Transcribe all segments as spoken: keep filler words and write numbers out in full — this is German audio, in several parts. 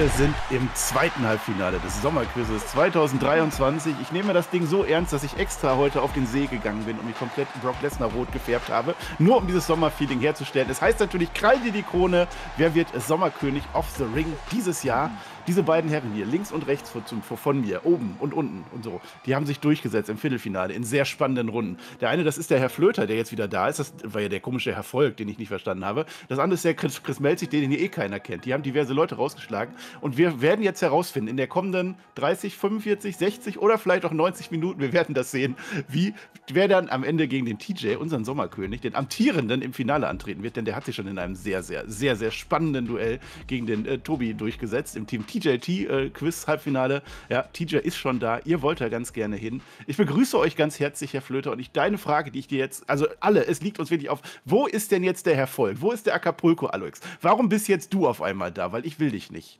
Wir sind im zweiten Halbfinale des Sommerquizzes zwanzig dreiundzwanzig. Ich nehme das Ding so ernst, dass ich extra heute auf den See gegangen bin und mich komplett Brock Lesnar rot gefärbt habe, nur um dieses Sommerfeeling herzustellen. Es heißt natürlich, krall dir die Krone, wer wird Sommerkönig of the Ring dieses Jahr? Diese beiden Herren hier, links und rechts von, von mir, oben und unten und so, die haben sich durchgesetzt im Viertelfinale in sehr spannenden Runden. Der eine, das ist der Herr Flöter, der jetzt wieder da ist, das war ja der komische Herr Volk, den ich nicht verstanden habe. Das andere ist der Chris, Chris Melzig, den hier eh keiner kennt. Die haben diverse Leute rausgeschlagen und wir werden jetzt herausfinden, in der kommenden dreißig, fünfundvierzig, sechzig oder vielleicht auch neunzig Minuten, wir werden das sehen, wie wer dann am Ende gegen den T J, unseren Sommerkönig, den Amtierenden im Finale antreten wird, denn der hat sich schon in einem sehr, sehr, sehr, sehr spannenden Duell gegen den äh, Tobi durchgesetzt im Team T J T-Quiz-Halbfinale. Äh, ja, T J ist schon da. Ihr wollt da ganz gerne hin. Ich begrüße euch ganz herzlich, Herr Flöter. Und ich deine Frage, die ich dir jetzt, also alle, es liegt uns wirklich auf, wo ist denn jetzt der Herr Volk? Wo ist der Acapulco, Alex? Warum bist jetzt du auf einmal da? Weil ich will dich nicht.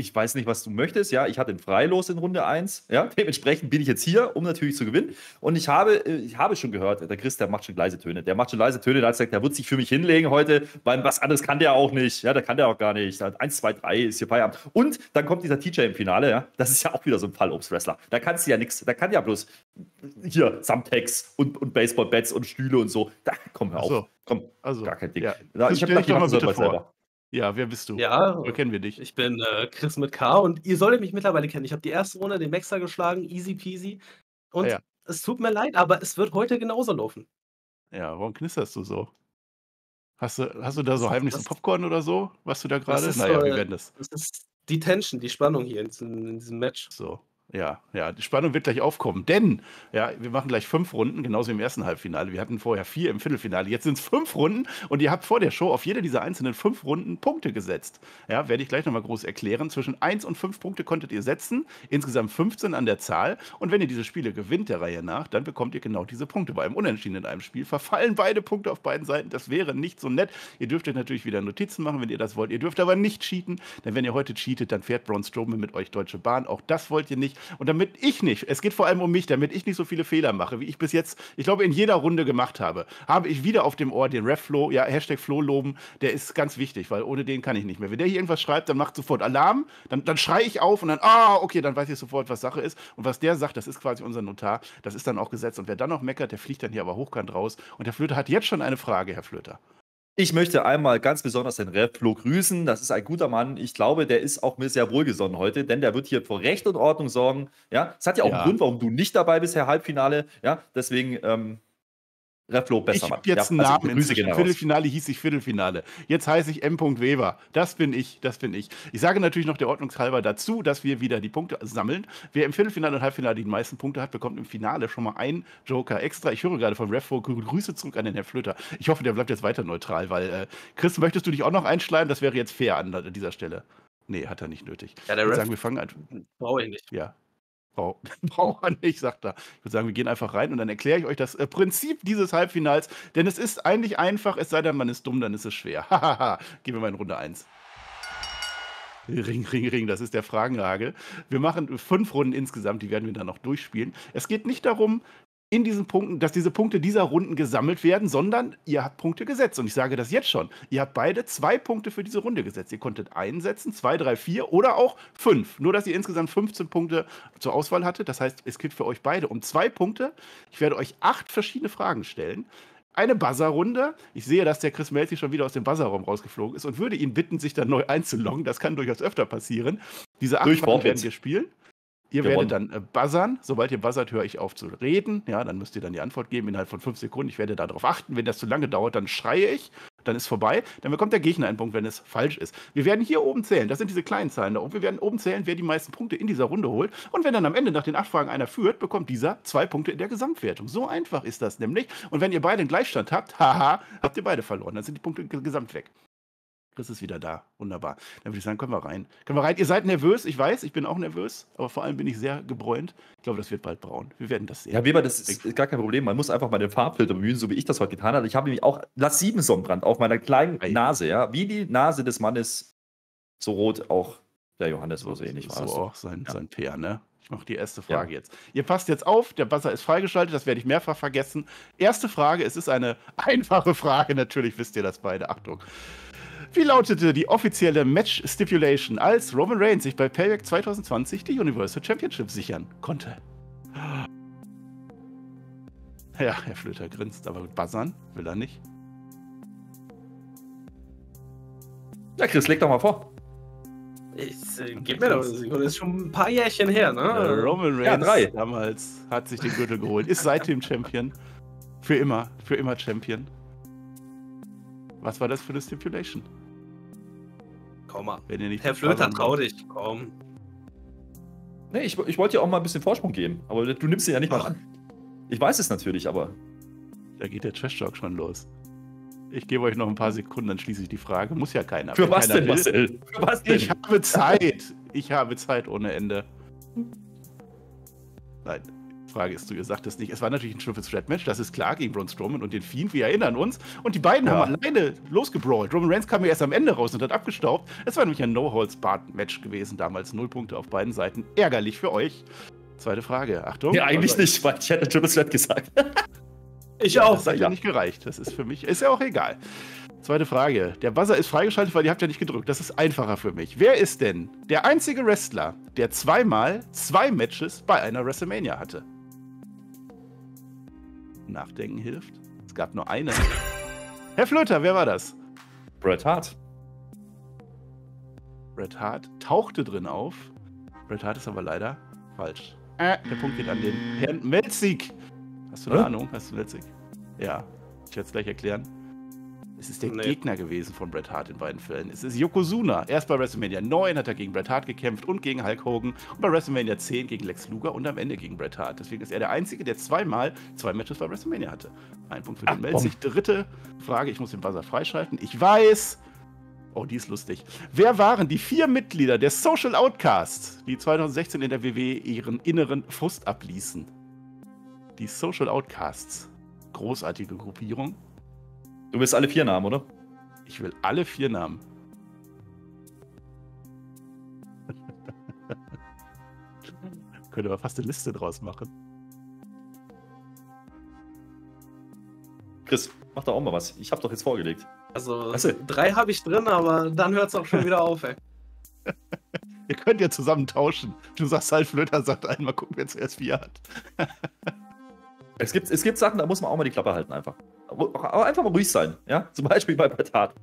Ich weiß nicht, was du möchtest. Ja, ich hatte ein Freilos in Runde eins. Ja, dementsprechend bin ich jetzt hier, um natürlich zu gewinnen. Und ich habe, ich habe schon gehört, der Chris, der macht schon leise Töne. Der macht schon leise Töne. Der hat gesagt, der wird sich für mich hinlegen heute, weil was anderes kann der auch nicht. Ja, da kann der auch gar nicht. eins, zwei, drei ist hier Feierabend. Und dann kommt dieser T J im Finale. Ja, das ist ja auch wieder so ein Fallobst-Wrestler. Da kannst du ja nichts. Da kann ja bloß hier Thumbtacks und, und Baseball-Bats und Stühle und so. Da, komm, hör auf. So. Komm, also, gar kein Ding. Ja. Ja, ich habe gedacht, ich mache das selber. Ja, wer bist du? Ja, wo kennen wir dich? Ich bin äh, Chris mit K und ihr solltet mich mittlerweile kennen. Ich habe die erste Runde den Maxer geschlagen, easy peasy. Und ah, ja. Es tut mir leid, aber es wird heute genauso laufen. Ja, warum knisterst du so? Hast du, hast du da so heimlich so Popcorn oder so? Was du da gerade? Naja, wir werden das. Das ist die Tension, die Spannung hier in diesem, in diesem Match. So. Ja, ja, die Spannung wird gleich aufkommen, denn ja, wir machen gleich fünf Runden, genauso wie im ersten Halbfinale. Wir hatten vorher vier im Viertelfinale, jetzt sind es fünf Runden und ihr habt vor der Show auf jede dieser einzelnen fünf Runden Punkte gesetzt. Ja, werde ich gleich nochmal groß erklären. Zwischen eins und fünf Punkte konntet ihr setzen, insgesamt fünfzehn an der Zahl. Und wenn ihr diese Spiele gewinnt der Reihe nach, dann bekommt ihr genau diese Punkte. Bei einem Unentschieden in einem Spiel verfallen beide Punkte auf beiden Seiten. Das wäre nicht so nett. Ihr dürftet natürlich wieder Notizen machen, wenn ihr das wollt. Ihr dürft aber nicht cheaten, denn wenn ihr heute cheatet, dann fährt Braun Strowman mit euch Deutsche Bahn. Auch das wollt ihr nicht. Und damit ich nicht, es geht vor allem um mich, damit ich nicht so viele Fehler mache, wie ich bis jetzt, ich glaube, in jeder Runde gemacht habe, habe ich wieder auf dem Ohr den Ref-Flow, ja, Hashtag Flow loben, der ist ganz wichtig, weil ohne den kann ich nicht mehr. Wenn der hier irgendwas schreibt, dann macht sofort Alarm, dann, dann schreie ich auf und dann, ah, okay, dann weiß ich sofort, was Sache ist. Und was der sagt, das ist quasi unser Notar, das ist dann auch Gesetz. Und wer dann noch meckert, der fliegt dann hier aber hochkant raus. Und der Flöter hat jetzt schon eine Frage, Herr Flöter. Ich möchte einmal ganz besonders den Ref Flo grüßen. Das ist ein guter Mann. Ich glaube, der ist auch mir sehr wohlgesonnen heute, denn der wird hier vor Recht und Ordnung sorgen. Ja, es hat ja auch ja. einen Grund, warum du nicht dabei bist, Herr Halbfinale. Ja, deswegen ähm, Ref Flo besser machen. Ich habe jetzt ja, einen Namen. Also Im Viertelfinale hieß ich Viertelfinale. Jetzt heiße ich M. Weber. Das bin ich. Das bin ich. Ich sage natürlich noch der Ordnungshalber dazu, dass wir wieder die Punkte sammeln. Wer im Viertelfinale und Halbfinale die meisten Punkte hat, bekommt im Finale schon mal einen Joker extra. Ich höre gerade von Ref Flo Grüße zurück an den Herrn Flöter. Ich hoffe, der bleibt jetzt weiter neutral, weil äh, Chris, möchtest du dich auch noch einschleimen? Das wäre jetzt fair an, an dieser Stelle. Nee, hat er nicht nötig. Ja, der Ref sagen, wir fangen an. Brauche ich nicht. Ja. Braucht man nicht, sagt er. Ich würde sagen, wir gehen einfach rein und dann erkläre ich euch das äh, Prinzip dieses Halbfinals, denn es ist eigentlich einfach, es sei denn, man ist dumm, dann ist es schwer. Hahaha, gehen wir mal in Runde eins. Ring, Ring, Ring, das ist der Fragenhagel. Wir machen fünf Runden insgesamt, die werden wir dann noch durchspielen. Es geht nicht darum, in diesen Punkten, dass diese Punkte dieser Runden gesammelt werden, sondern ihr habt Punkte gesetzt. Und ich sage das jetzt schon. Ihr habt beide zwei Punkte für diese Runde gesetzt. Ihr konntet einen setzen, zwei, drei, vier oder auch fünf. Nur, dass ihr insgesamt fünfzehn Punkte zur Auswahl hattet. Das heißt, es geht für euch beide um zwei Punkte. Ich werde euch acht verschiedene Fragen stellen. Eine Buzzer-Runde. Ich sehe, dass der Chris Melzig schon wieder aus dem Buzzer-Raum rausgeflogen ist und würde ihn bitten, sich dann neu einzuloggen. Das kann durchaus öfter passieren. Diese acht Fragen werden wir spielen. Ihr Gewonnen. werdet dann buzzern. Sobald ihr buzzert, höre ich auf zu reden. Ja, dann müsst ihr dann die Antwort geben innerhalb von fünf Sekunden. Ich werde darauf achten. Wenn das zu lange dauert, dann schreie ich. Dann ist vorbei. Dann bekommt der Gegner einen Punkt, wenn es falsch ist. Wir werden hier oben zählen. Das sind diese kleinen Zahlen da oben. Wir werden oben zählen, wer die meisten Punkte in dieser Runde holt. Und wenn dann am Ende nach den acht Fragen einer führt, bekommt dieser zwei Punkte in der Gesamtwertung. So einfach ist das nämlich. Und wenn ihr beide einen Gleichstand habt, haha, habt ihr beide verloren. Dann sind die Punkte gesamt weg. Chris ist wieder da. Wunderbar. Dann würde ich sagen, können wir rein. Können wir rein. Ihr seid nervös, ich weiß, ich bin auch nervös, aber vor allem bin ich sehr gebräunt. Ich glaube, das wird bald braun. Wir werden das sehen. Ja, Weber, das ist gar kein Problem. Man muss einfach mal den Farbfilter bemühen, so wie ich das heute getan habe. Ich habe nämlich auch Las sieben Sonnenbrand auf meiner kleinen Nase, ja. Wie die Nase des Mannes, so rot auch der Johannes, so ähnlich war das. So auch sein, ja. sein Peer, ne? Ich mache die erste Frage ja. jetzt. Ihr passt jetzt auf, der Buzzer ist freigeschaltet, das werde ich mehrfach vergessen. Erste Frage, es ist eine einfache Frage, natürlich wisst ihr das beide. Achtung. Wie lautete die offizielle Match-Stipulation, als Roman Reigns sich bei Payback zwanzig zwanzig die Universal Championship sichern konnte? Ja, Herr Flöter grinst, aber mit Buzzern will er nicht. Ja, Chris, leg doch mal vor. Ich, äh, gib mir doch eine Sekunde, das ist schon ein paar Jährchen her, ne? Ja, Roman Reigns ja, damals hat sich den Gürtel geholt, ist seitdem Champion. Für immer, für immer Champion. Was war das für eine Stipulation? Komm mal, wenn ihr nicht Herr Flöter, trau dich, komm. Nee, ich, ich wollte ja auch mal ein bisschen Vorsprung geben, aber du nimmst ihn ja nicht mal an. Ich weiß es natürlich, aber... Da geht der Trash-Talk schon los. Ich gebe euch noch ein paar Sekunden, dann schließe ich die Frage. Muss ja keiner. Für was denn, Marcel? Für was denn? Ich habe Zeit. Ich habe Zeit ohne Ende. Nein, die Frage ist, du sagtest nicht. Es war natürlich ein Triple-Threat-Match, das ist klar, gegen Braun Strowman und den Fiend. Wir erinnern uns. Und die beiden ja. haben alleine losgebrawlt. Roman Reigns kam ja erst am Ende raus und hat abgestaubt. Es war nämlich ein No-Holds-Barred-Match gewesen damals. Null Punkte auf beiden Seiten. Ärgerlich für euch. Zweite Frage. Achtung. Ja, eigentlich also, nicht, weil ich hätte Triple-Threat gesagt. Ich ja, auch. Das hat ja nicht gereicht. Das ist für mich, ist ja auch egal. Zweite Frage. Der Buzzer ist freigeschaltet, weil ihr habt ja nicht gedrückt. Das ist einfacher für mich. Wer ist denn der einzige Wrestler, der zweimal zwei Matches bei einer WrestleMania hatte? Nachdenken hilft. Es gab nur eine. Herr Flöter, wer war das? Bret Hart. Bret Hart tauchte drin auf. Bret Hart ist aber leider falsch. Äh, der Punkt geht an den Herrn Melzig. Hast du eine Ahnung? Hast du letztlich? Ja, ich werde es gleich erklären. Es ist der nee. Gegner gewesen von Bret Hart in beiden Fällen. Es ist Yokozuna. Erst bei WrestleMania neun hat er gegen Bret Hart gekämpft und gegen Hulk Hogan. Und bei WrestleMania zehn gegen Lex Luger und am Ende gegen Bret Hart. Deswegen ist er der Einzige, der zweimal zwei Matches bei WrestleMania hatte. Ein Punkt für den Melzig. Dritte Frage, ich muss den Buzzer freischalten. Ich weiß... Oh, die ist lustig. Wer waren die vier Mitglieder der Social Outcasts, die zwanzig sechzehn in der W W ihren inneren Frust abließen? Die Social Outcasts. Großartige Gruppierung. Du willst alle vier Namen, oder? Ich will alle vier Namen. Könnte aber fast eine Liste draus machen. Chris, mach doch auch mal was. Ich hab doch jetzt vorgelegt. Also, weißt du? Drei habe ich drin, aber dann hört's auch schon wieder auf, ey. Ihr könnt ja zusammen tauschen. Du sagst halt, Flöter sagt einmal, gucken, wer zuerst vier hat. Es gibt, es gibt Sachen, da muss man auch mal die Klappe halten einfach. Aber einfach mal ruhig sein, ja? Zum Beispiel bei Bret Hart.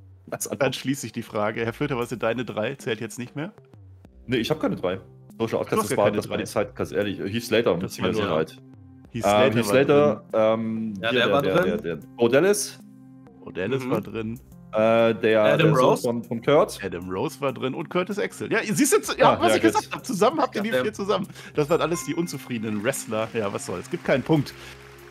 Dann schließe ich die Frage. Herr Flöter, was sind deine drei? Zählt jetzt nicht mehr? Nee, ich habe keine drei. Social Outcasts, das war die Zeit, ganz ehrlich. Heath Slater, das war sehr weit. Heath Slater, Heath Slater ähm, ja, der, der war der, drin. Der, der O'Dellis. O'Dellis mhm. war drin. Äh, der Adam der Rose von, von Kurt. Adam Rose war drin und Curtis Axel. Ja, siehst du, ja, ah, was ja, ich gesagt habe, zusammen habt ihr die vier zusammen. Das waren alles die unzufriedenen Wrestler. Ja, was soll, es gibt keinen Punkt.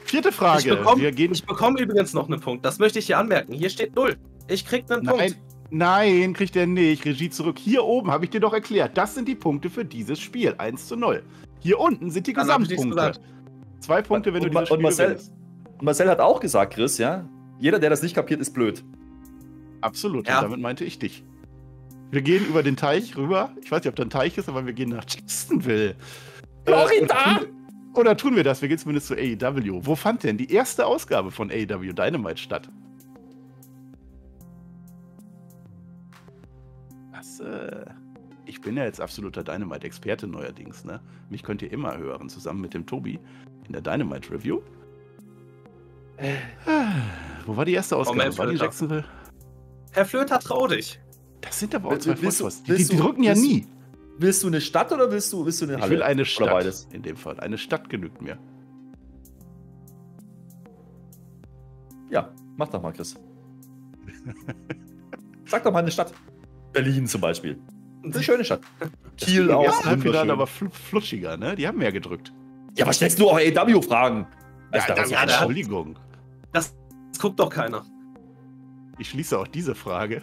Vierte Frage. Ich bekomme bekomm übrigens noch einen Punkt, das möchte ich hier anmerken. Hier steht null. Ich krieg einen nein, Punkt. Nein, kriegt er nicht. Regie zurück. Hier oben habe ich dir doch erklärt, das sind die Punkte für dieses Spiel. eins zu null. Hier unten sind die Dann Gesamtpunkte. Zwei Punkte, wenn und, du dieses und Spiel Marcel, willst. Und Marcel hat auch gesagt, Chris, ja, jeder, der das nicht kapiert, ist blöd. Absolut, ja. Und damit meinte ich dich. Wir gehen über den Teich rüber. Ich weiß nicht, ob da ein Teich ist, aber wir gehen nach Jacksonville. Florida! Äh, oder tun wir das? Wir gehen zumindest zu A E W. Wo fand denn die erste Ausgabe von A E W Dynamite statt? Das, äh, ich bin ja jetzt absoluter Dynamite-Experte neuerdings, ne? Mich könnt ihr immer hören, zusammen mit dem Tobi in der Dynamite-Review. Äh, wo war die erste Ausgabe? Oh, war die Jacksonville? Herr Flöter, trau dich. Das sind aber auch zwei Vollpfosten. Die, die drücken ja nie. Willst du eine Stadt oder willst du, willst du eine Halle? Ich will eine Stadt, oder beides. In dem Fall. Eine Stadt genügt mir. Ja, mach doch mal, Chris. Sag doch mal eine Stadt. Berlin zum Beispiel. Eine schöne Stadt. Kiel auch. Ja, aber flutschiger, ne? Die haben mehr gedrückt. Ja, aber stellst du auch A E W-Fragen? Ja, da, ja, Entschuldigung. Das, das guckt doch keiner. Ich schließe auch diese Frage.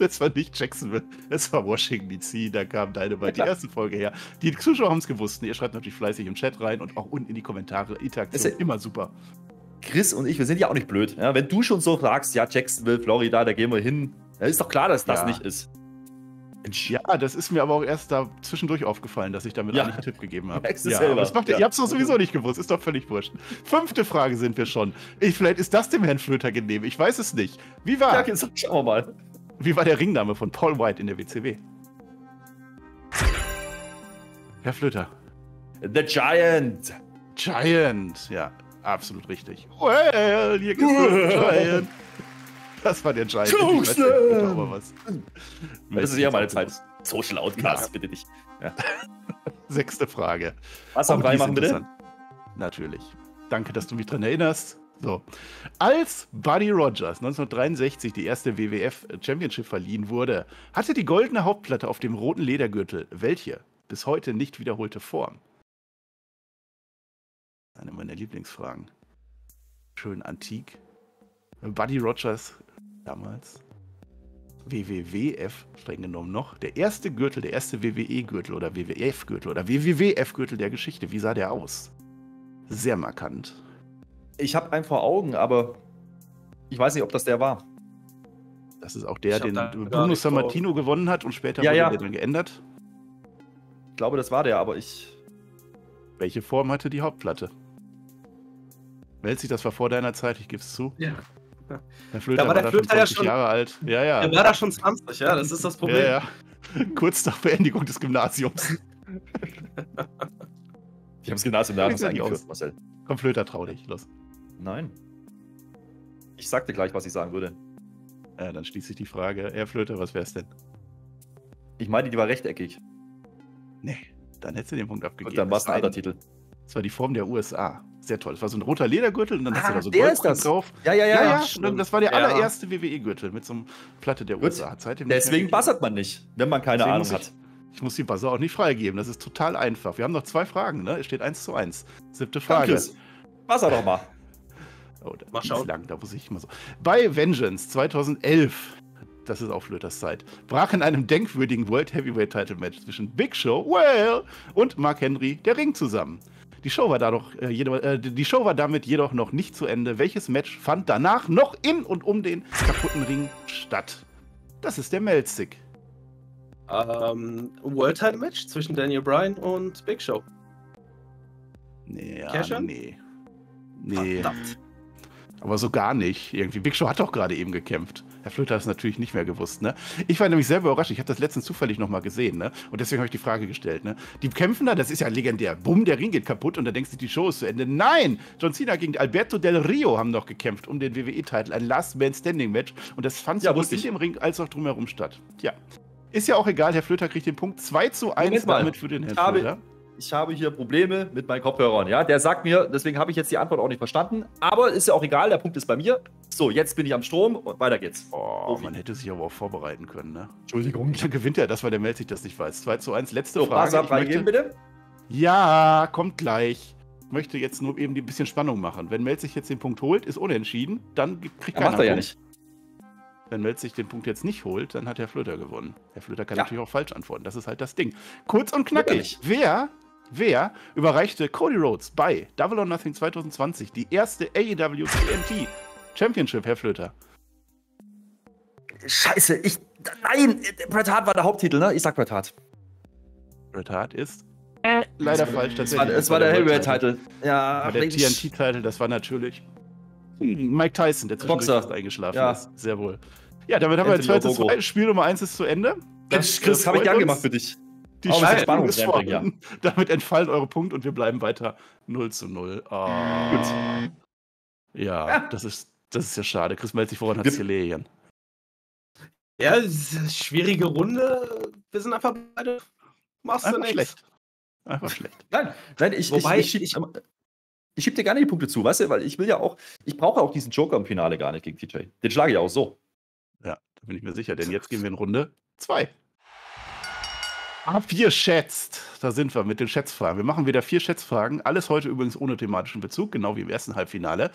Das war nicht Jacksonville, das war Washington D C, da kam deine bei der ersten Folge her. Die Zuschauer haben es gewusst. Ihr schreibt natürlich fleißig im Chat rein und auch unten in die Kommentare. Interaktion ist immer super. Chris und ich, wir sind ja auch nicht blöd. Ja, wenn du schon so fragst, ja, Jacksonville, Florida, da gehen wir hin. Dann ist doch klar, dass das ja. nicht ist. Ja, das ist mir aber auch erst da zwischendurch aufgefallen, dass ich damit ja. eigentlich einen Tipp gegeben habe. Ja, aber das macht, ja. Ihr habt es doch sowieso nicht gewusst, ist doch völlig wurscht. Fünfte Frage sind wir schon. Ich, vielleicht ist das dem Herrn Flöter genehm, ich weiß es nicht. Wie war? Ja, jetzt schauen wir mal. Wie war der Ringname von Paul White in der W C W? Herr Flöter. The Giant. Giant, ja, absolut richtig. Well, hier gibt's den Giant. Das war der Giant. Weiß nicht, bitte, was. Das ist ja meine Zeit. Social Outcasts, ja. Bitte nicht. Ja. Sechste Frage. Was am Ball machen, bitte? Natürlich. Danke, dass du mich daran erinnerst. So. Als Buddy Rogers neunzehnhundertdreiundsechzig die erste W W F Championship verliehen wurde, hatte die goldene Hauptplatte auf dem roten Ledergürtel welche bis heute nicht wiederholte Form? Eine meiner Lieblingsfragen. Schön antik. Buddy Rogers damals. W W F, streng genommen noch. Der erste Gürtel, der erste W W E-Gürtel oder W W F-Gürtel oder W W W F-Gürtel der Geschichte. Wie sah der aus? Sehr markant. Ich habe einen vor Augen, aber ich weiß nicht, ob das der war. Das ist auch der, den Bruno Sammartino gewonnen hat und später ja, wurde ja. der dann geändert. Ich glaube, das war der, aber ich... Welche Form hatte die Hauptplatte? Melzig, das war vor deiner Zeit, ich gebe es zu. Ja. Herr Flöter da war, war der Flöter schon zwanzig ja schon, Jahre alt. Ja, ja. Der war da schon zwanzig, ja, das ist das Problem. Ja, ja. Kurz nach Beendigung des Gymnasiums. Ich habe das Gymnasium damals eingeführt, Marcel. Komm, Flöter, trau dich, los. Nein. Ich sagte gleich, was ich sagen würde. Ja, dann schließe ich die Frage. Herr Flöter, was wär's denn? Ich meine, die war rechteckig. Nee, dann hättest du den Punkt abgegeben. Und dann war es ein anderer Titel. Das war die Form der U S A. Sehr toll. Das war so ein roter Ledergürtel und dann ah, hast du da so Gold drauf. Ja, ja, ja. ja, ja. Stimmt. Das war der ja. allererste W W E-Gürtel mit so einer Platte der U S A. Seitdem Deswegen buzzert man nicht, wenn man keine Deswegen Ahnung ich, hat. Ich muss die Buzzer auch nicht freigeben. Das ist total einfach. Wir haben noch zwei Fragen, ne? Es steht eins zu eins. Siebte Frage. Danke. Buzzer doch mal. Oh, da mal schauen. Lang. Da muss ich mal so. Bei Vengeance zweitausendelf, das ist auch Flöters Zeit, brach in einem denkwürdigen World Heavyweight Title Match zwischen Big Show well, und Mark Henry der Ring zusammen. Die Show, war dadurch, äh, jedoch, äh, die Show war damit jedoch noch nicht zu Ende. Welches Match fand danach noch in und um den kaputten Ring statt? Das ist der Melzig. Um, World Title Match zwischen Daniel Bryan und Big Show. Nee, ja, nee. Nee. Verdammt. Aber so gar nicht. Irgendwie. Big Show hat doch gerade eben gekämpft. Herr Flöter hat es natürlich nicht mehr gewusst, ne? Ich war nämlich selber überrascht. Ich habe das letztens zufällig nochmal gesehen, ne? Und deswegen habe ich die Frage gestellt, ne? Die kämpfen da, das ist ja legendär. Bumm, der Ring geht kaputt und dann denkst du, die Show ist zu Ende. Nein! John Cena gegen Alberto Del Rio haben noch gekämpft um den W W E-Titel. Ein Last-Man-Standing-Match. Und das fand sowohl in dem Ring als auch drumherum statt. Ja. Ist ja auch egal. Herr Flöter kriegt den Punkt zwei zu eins damit für den Herrn Flöter. Ich habe hier Probleme mit meinen Kopfhörern, ja. Der sagt mir, deswegen habe ich jetzt die Antwort auch nicht verstanden. Aber ist ja auch egal, der Punkt ist bei mir. So, jetzt bin ich am Strom und weiter geht's. Oh, Profi. Man hätte sich aber auch vorbereiten können, ne? Entschuldigung. Dann gewinnt er das, weil der Melzig das nicht weiß. zwei zu eins, letzte so, Frage. Wasser reingehen, bitte? Ja, kommt gleich. Ich möchte jetzt nur eben ein bisschen Spannung machen. Wenn Melzig jetzt den Punkt holt, ist unentschieden, dann kriegt er keiner macht er ja nicht. Wenn Melzig den Punkt jetzt nicht holt, dann hat Herr Flöter gewonnen. Herr Flöter kann ja. natürlich auch falsch antworten. Das ist halt das Ding. Kurz und knackig. Wer... Wer überreichte Cody Rhodes bei Double or Nothing zweitausendzwanzig die erste A E W T N T Championship, Herr Flöter? Scheiße, ich... Nein, Bret Hart war der Haupttitel, ne? Ich sag Bret Hart. Bret Hart ist... Äh, leider das falsch. Das war, das es war der, der Heavyweight-Titel. Ja, aber der T N T-Titel, das war natürlich... Mike Tyson, der zwischendurch eingeschlafen ja. ist. Sehr wohl. Ja, damit haben Anthony wir jetzt heute Spiel Nummer eins ist zu Ende. Das, Chris, habe ich gern gemacht für dich. Die Spannung ist vor. Ja. Damit entfallen eure Punkte und wir bleiben weiter null zu null. Oh. Gut. Ja, ja. Das, ist, das ist ja schade. Chris Melzig, woran hat es gelegen? Ja, schwierige Runde. Wir sind einfach beide. Machst einfach du nichts. Schlecht. Einfach schlecht. Nein, nein ich, Wobei, ich, ich, ich, ich, ich schieb dir gar nicht die Punkte zu, weißt du? Weil ich will ja auch, ich brauche auch diesen Joker im Finale gar nicht gegen T J. Den schlage ich auch so. Ja, da bin ich mir sicher, denn jetzt gehen wir in Runde zwei. Abgeschätzt. Da sind wir mit den Schätzfragen. Wir machen wieder vier Schätzfragen. Alles heute übrigens ohne thematischen Bezug, genau wie im ersten Halbfinale.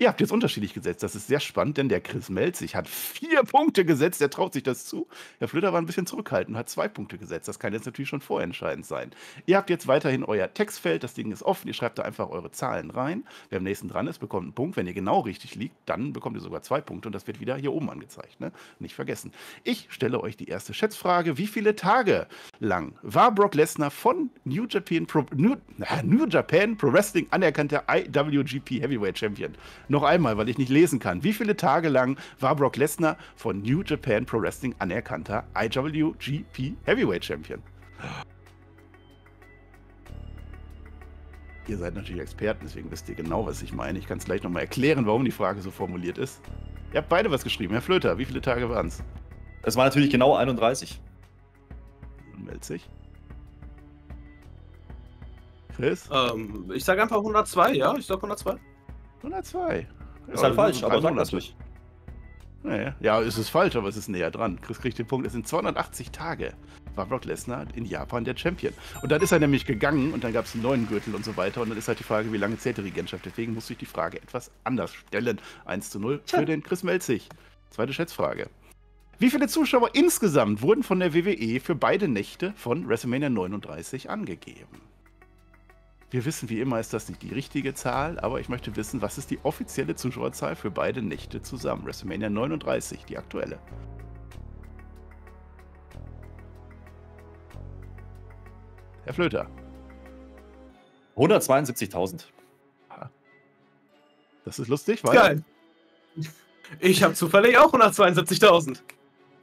Ihr habt jetzt unterschiedlich gesetzt. Das ist sehr spannend, denn der Chris Melzig hat vier Punkte gesetzt. Der traut sich das zu. Herr Flöter war ein bisschen zurückhaltend, hat zwei Punkte gesetzt. Das kann jetzt natürlich schon vorentscheidend sein. Ihr habt jetzt weiterhin euer Textfeld. Das Ding ist offen. Ihr schreibt da einfach eure Zahlen rein. Wer am nächsten dran ist, bekommt einen Punkt. Wenn ihr genau richtig liegt, dann bekommt ihr sogar zwei Punkte. Und das wird wieder hier oben angezeigt. Ne? Nicht vergessen. Ich stelle euch die erste Schätzfrage. Wie viele Tage lang war Brock Lesnar von New Japan Pro, New, New Japan Pro Wrestling anerkannter I W G P Heavyweight Champion? noch einmal, weil ich nicht lesen kann. Wie viele Tage lang war Brock Lesnar von New Japan Pro Wrestling anerkannter I W G P Heavyweight Champion? Ihr seid natürlich Experten, deswegen wisst ihr genau, was ich meine. Ich kann es gleich nochmal erklären, warum die Frage so formuliert ist. Ihr habt beide was geschrieben. Herr Flöter, wie viele Tage waren es? Es waren natürlich genau einunddreißig. Melzig. Chris? Ähm, ich sage einfach hundertzwei, ja? Ich sage hundertzwei. hundertzwei. Ist halt ja, falsch, aber sag natürlich. Naja, ja, es ist falsch, aber es ist näher dran. Chris kriegt den Punkt. Es sind zweihundertachtzig Tage. War Brock Lesnar in Japan der Champion. Und dann ist er nämlich gegangen und dann gab es einen neuen Gürtel und so weiter. Und dann ist halt die Frage, wie lange zählt die Regentschaft? Deswegen musste ich die Frage etwas anders stellen. eins zu null für den Chris Melzig. Zweite Schätzfrage. Wie viele Zuschauer insgesamt wurden von der W W E für beide Nächte von WrestleMania neununddreißig angegeben? Wir wissen, wie immer ist das nicht die richtige Zahl, aber ich möchte wissen, was ist die offizielle Zuschauerzahl für beide Nächte zusammen? WrestleMania neununddreißig, die aktuelle. Herr Flöter. hundertzweiundsiebzigtausend. Das ist lustig, weil... Geil. Ich habe zufällig auch hundertzweiundsiebzigtausend.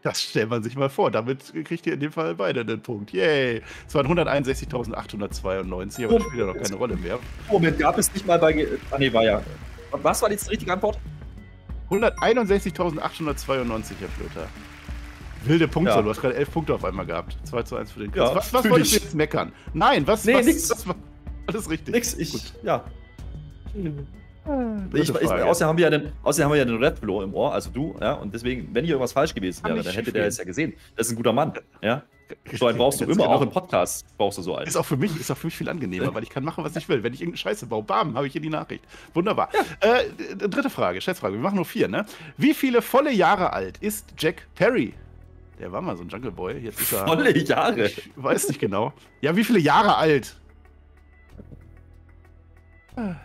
Das stellt man sich mal vor. Damit kriegt ihr in dem Fall beide einen Punkt. Yay. Es waren hunderteinundsechzigtausendachthundertzweiundneunzig, aber das spielt ja noch keine Rolle mehr. Moment, gab es nicht mal bei... Ah, nee, war ja... Was war jetzt die richtige Antwort? hunderteinundsechzigtausendachthundertzweiundneunzig, Herr Flöter. Wilde Punkte, ja. Du hast gerade elf Punkte auf einmal gehabt. zwei zu eins für den Chris. Ja, was was wolltest du jetzt meckern? Nein, was? Nee, was, nix. Das war alles richtig. Nix, ich, Gut. ja. Ich, ich, außerdem haben wir ja den, außerdem haben wir ja den Red Blow im Ohr, also du, ja, und deswegen, wenn hier irgendwas falsch gewesen wäre, dann hätte der es ja gesehen. Das ist ein guter Mann, ja. So einen brauchst du immer, genau. Auch im Podcast brauchst du so einen. Ist auch für mich, ist auch für mich viel angenehmer, weil ich kann machen, was ich will. Wenn ich irgendeine Scheiße baue, bam, habe ich hier die Nachricht. Wunderbar. Ja. Äh, dritte Frage, Schätzfrage, wir machen nur vier, ne? Wie viele volle Jahre alt ist Jack Perry? Der war mal so ein Jungle Boy, jetzt ist er... Volle Jahre? Ich weiß nicht genau. Ja, wie viele Jahre alt? Ah.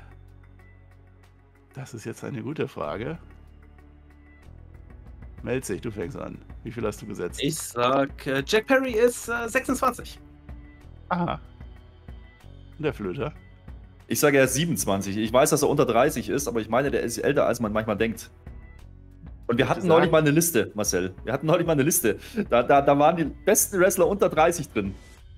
Das ist jetzt eine gute Frage. Melzig, du fängst an. Wie viel hast du gesetzt? Ich sag, äh, Jack Perry ist äh, sechsundzwanzig. Aha. Und der Flöter? Ich sage, er ist siebenundzwanzig. Ich weiß, dass er unter dreißig ist, aber ich meine, der ist älter, als man manchmal denkt. Und wir hatten neulich mal eine Liste, Marcel. Wir hatten neulich mal eine Liste. Da, da, da waren die besten Wrestler unter dreißig drin.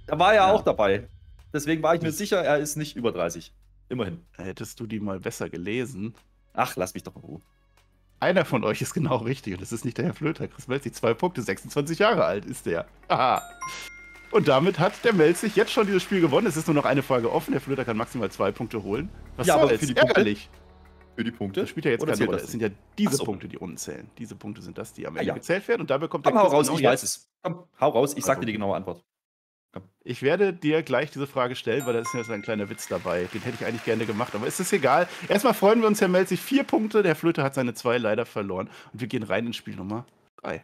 Da war er ja auch dabei. Deswegen war ich mir sicher, er ist nicht über dreißig. Immerhin. Hättest du die mal besser gelesen. Ach, lass mich doch in Ruhe. Einer von euch ist genau richtig und das ist nicht der Herr Flöter. Chris Melzig, zwei Punkte, sechsundzwanzig Jahre alt ist der. Aha. Und damit hat der Melzig jetzt schon dieses Spiel gewonnen. Es ist nur noch eine Frage offen. Der Flöter kann maximal zwei Punkte holen. Was ja, aber für die ärgerlich. Punkte? Für die Punkte? Das spielt ja jetzt keine Rolle. Es sind ja diese so. Punkte, die unten zählen. Diese Punkte sind das, die am Ende ja, ja. gezählt werden. Und da bekommt der Komm, hau raus, ich weiß es. Komm, hau raus, ich sag dir die genaue Antwort. Ich werde dir gleich diese Frage stellen, weil da ist jetzt ein kleiner Witz dabei. Den hätte ich eigentlich gerne gemacht, aber es ist egal. Erstmal freuen wir uns, Herr Melzig, vier Punkte. Der Flöter hat seine zwei leider verloren. Und wir gehen rein ins Spiel Nummer drei.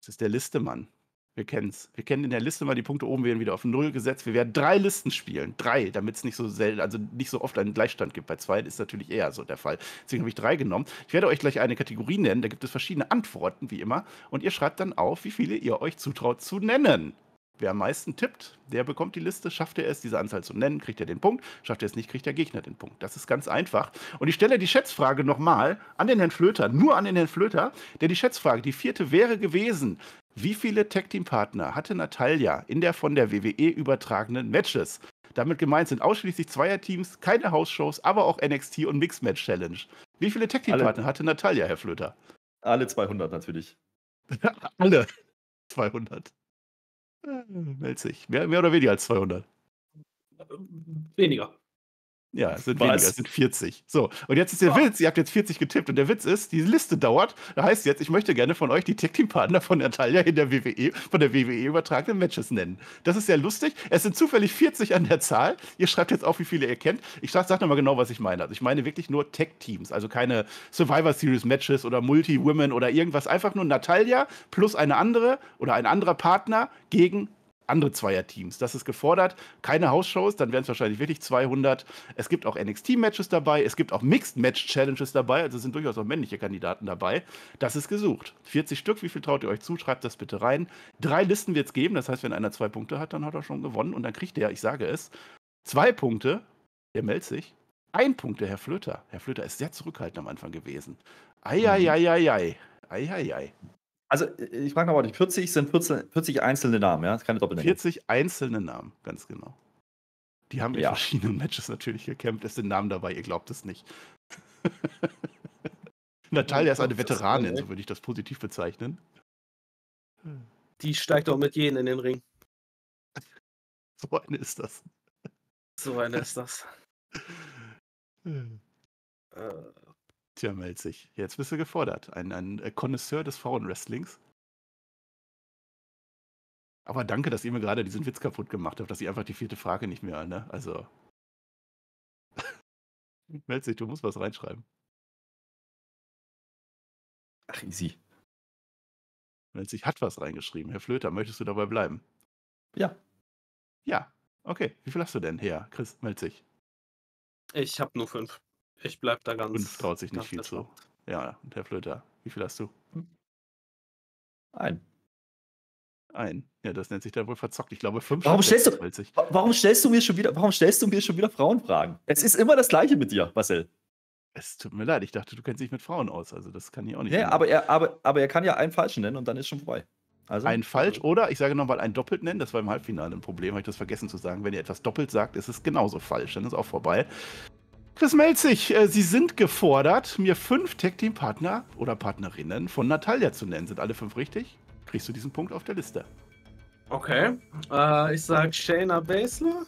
Das ist der Listemann. Wir kennen's. Wir kennen in der Liste mal die Punkte oben, werden wieder auf null gesetzt. Wir werden drei Listen spielen. Drei, damit es nicht so selten, also nicht so oft einen Gleichstand gibt. Bei zwei ist natürlich eher so der Fall. Deswegen habe ich drei genommen. Ich werde euch gleich eine Kategorie nennen. Da gibt es verschiedene Antworten, wie immer. Und ihr schreibt dann auf, wie viele ihr euch zutraut zu nennen. Wer am meisten tippt, der bekommt die Liste. Schafft er es, diese Anzahl zu nennen, kriegt er den Punkt. Schafft er es nicht, kriegt der Gegner den Punkt. Das ist ganz einfach. Und ich stelle die Schätzfrage nochmal an den Herrn Flöter, nur an den Herrn Flöter, denn die Schätzfrage, die vierte wäre gewesen: Wie viele Tag-Team-Partner hatte Natalia in der von der W W E übertragenen Matches? Damit gemeint sind ausschließlich Zweierteams, keine House-Shows, aber auch N X T und Mixed-Match-Challenge. Wie viele Tag-Team-Partner hatte Natalia, Herr Flöter? Alle zweihundert natürlich. Alle zweihundert. Melzig. Mehr, mehr oder weniger als zweihundert? Weniger. Ja, es sind weniger, es sind vierzig. So, und jetzt ist der Witz, ihr habt jetzt vierzig getippt und der Witz ist, die Liste dauert, da heißt jetzt, ich möchte gerne von euch die Tag-Team-Partner von Natalia in der W W E, von der W W E übertragenen Matches nennen. Das ist ja lustig, es sind zufällig vierzig an der Zahl, ihr schreibt jetzt auf, wie viele ihr kennt. Ich sag, sag nochmal genau, was ich meine. Also ich meine wirklich nur Tag-Teams, also keine Survivor-Series-Matches oder Multi-Women oder irgendwas, einfach nur Natalia plus eine andere oder ein anderer Partner gegen andere Zweierteams. Das ist gefordert. Keine House-Shows, dann wären es wahrscheinlich wirklich zweihundert. Es gibt auch N X T-Matches dabei. Es gibt auch Mixed-Match-Challenges dabei. Also sind durchaus auch männliche Kandidaten dabei. Das ist gesucht. vierzig Stück. Wie viel traut ihr euch zu? Schreibt das bitte rein. Drei Listen wird es geben. Das heißt, wenn einer zwei Punkte hat, dann hat er schon gewonnen. Und dann kriegt der, ich sage es, zwei Punkte. Der meldet sich. Ein Punkt, der Herr Flöter. Herr Flöter ist sehr zurückhaltend am Anfang gewesen. Eieieiei. Eieiei. Also, ich frage nochmal, die vierzig sind vierzig einzelne Namen, ja? Das ist keine Doppelnennung. vierzig einzelne Namen, ganz genau. Die haben in ja. verschiedenen Matches natürlich gekämpft. Es sind Namen dabei, ihr glaubt es nicht. Natalia ist eine Veteranin, so würde ich das positiv bezeichnen. Die steigt doch mit jedem in den Ring. So eine ist das. So eine ist das. Tja, Melzig, jetzt bist du gefordert. Ein, ein Connoisseur des Frauenwrestlings. Aber danke, dass ihr mir gerade diesen Witz kaputt gemacht habt, dass ich einfach die vierte Frage nicht mehr, ne? Also. Melzig, du musst was reinschreiben. Ach, easy. Melzig hat was reingeschrieben. Herr Flöter, möchtest du dabei bleiben? Ja. Ja, okay. Wie viel hast du denn her, Chris Melzig? Ich habe nur fünf. Ich bleib da ganz. Fünf traut sich nicht viel zu. Ja, und Herr Flöter, wie viel hast du? Ein. Ein. Ja, das nennt sich dann wohl verzockt. Ich glaube, fünf. Warum stellst du, warum stellst du mir schon wieder, warum stellst du mir schon wieder Frauenfragen? Es ist immer das Gleiche mit dir, Marcel. Es tut mir leid, ich dachte, du kennst dich mit Frauen aus, also das kann ich auch nicht. Ja, aber er, aber, aber er kann ja einen Falschen nennen und dann ist schon vorbei. Also, ein Falsch oder, ich sage nochmal, ein Doppelt nennen, das war im Halbfinale ein Problem, habe ich das vergessen zu sagen. Wenn ihr etwas doppelt sagt, ist es genauso falsch, dann ist auch vorbei. Chris Melzig, äh, Sie sind gefordert, mir fünf Tag-Team-Partner oder Partnerinnen von Natalia zu nennen. Sind alle fünf richtig? Kriegst du diesen Punkt auf der Liste. Okay, äh, ich sage Shayna Baszler.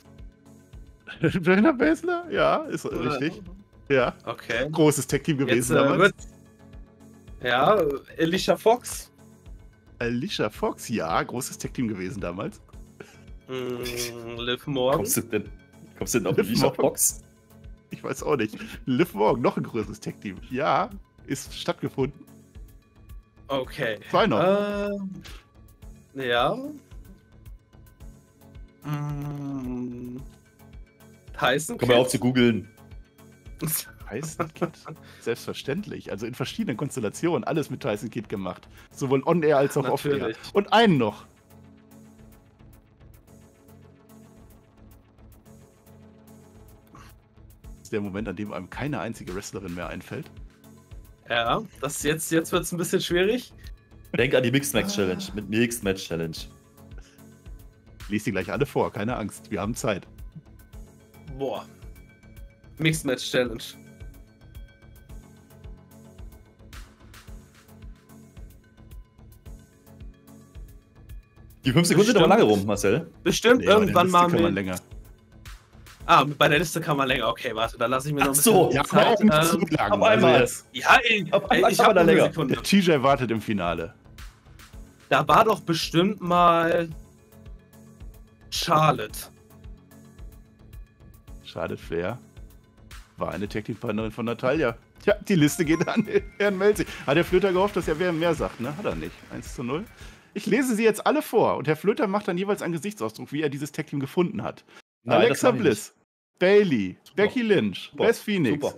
Shayna Baszler? Ja, ist äh, richtig. Ja, okay. Großes Tech-Team gewesen jetzt, äh, damals. Mit, ja, Alicia Fox. Alicia Fox, ja, großes Tech-Team gewesen damals. Mm, Liv Morgan. Kommst du denn, kommst du denn auf Liv Alicia Morgan? Fox? Ich weiß auch nicht. Liv Morgan, noch ein größeres Tech-Team. Ja, ist stattgefunden. Okay. Zwei noch. Äh, ja. Mm, Tyson Kidd. Komm mal auf zu googeln. Tyson Kidd? Selbstverständlich. Also in verschiedenen Konstellationen alles mit Tyson Kidd gemacht. Sowohl on-air als auch off-air. Und einen noch. Das ist der Moment, an dem einem keine einzige Wrestlerin mehr einfällt. Ja, das jetzt, jetzt wird es ein bisschen schwierig. Denk an die Mixed Match Challenge. Mit Mixed Match Challenge. Ich lese die gleich alle vor, keine Angst. Wir haben Zeit. Boah. Mixed Match Challenge. Die fünf Sekunden sind aber lange rum, Marcel. Bestimmt nee, irgendwann mal mit... länger. Ah, bei der Liste kann man länger. Okay, warte, dann lasse ich mir noch ein bisschen so, ja, Zeit. Ähm, auf einmal. Also ja, ey, auf einmal ich habe da länger. Sekunde. Der T J wartet im Finale. Da war doch bestimmt mal Charlotte. Charlotte Flair war eine Tag-Team-Partnerin von Natalia. Ja, die Liste geht an Herrn Melzig. Hat der Flöter gehofft, dass er wer mehr sagt, ne? Hat er nicht. eins zu null. Ich lese sie jetzt alle vor und Herr Flöter macht dann jeweils einen Gesichtsausdruck, wie er dieses Tag-Team gefunden hat. Nein, Alexa Bliss, Bayley, Becky Lynch, Beth Phoenix,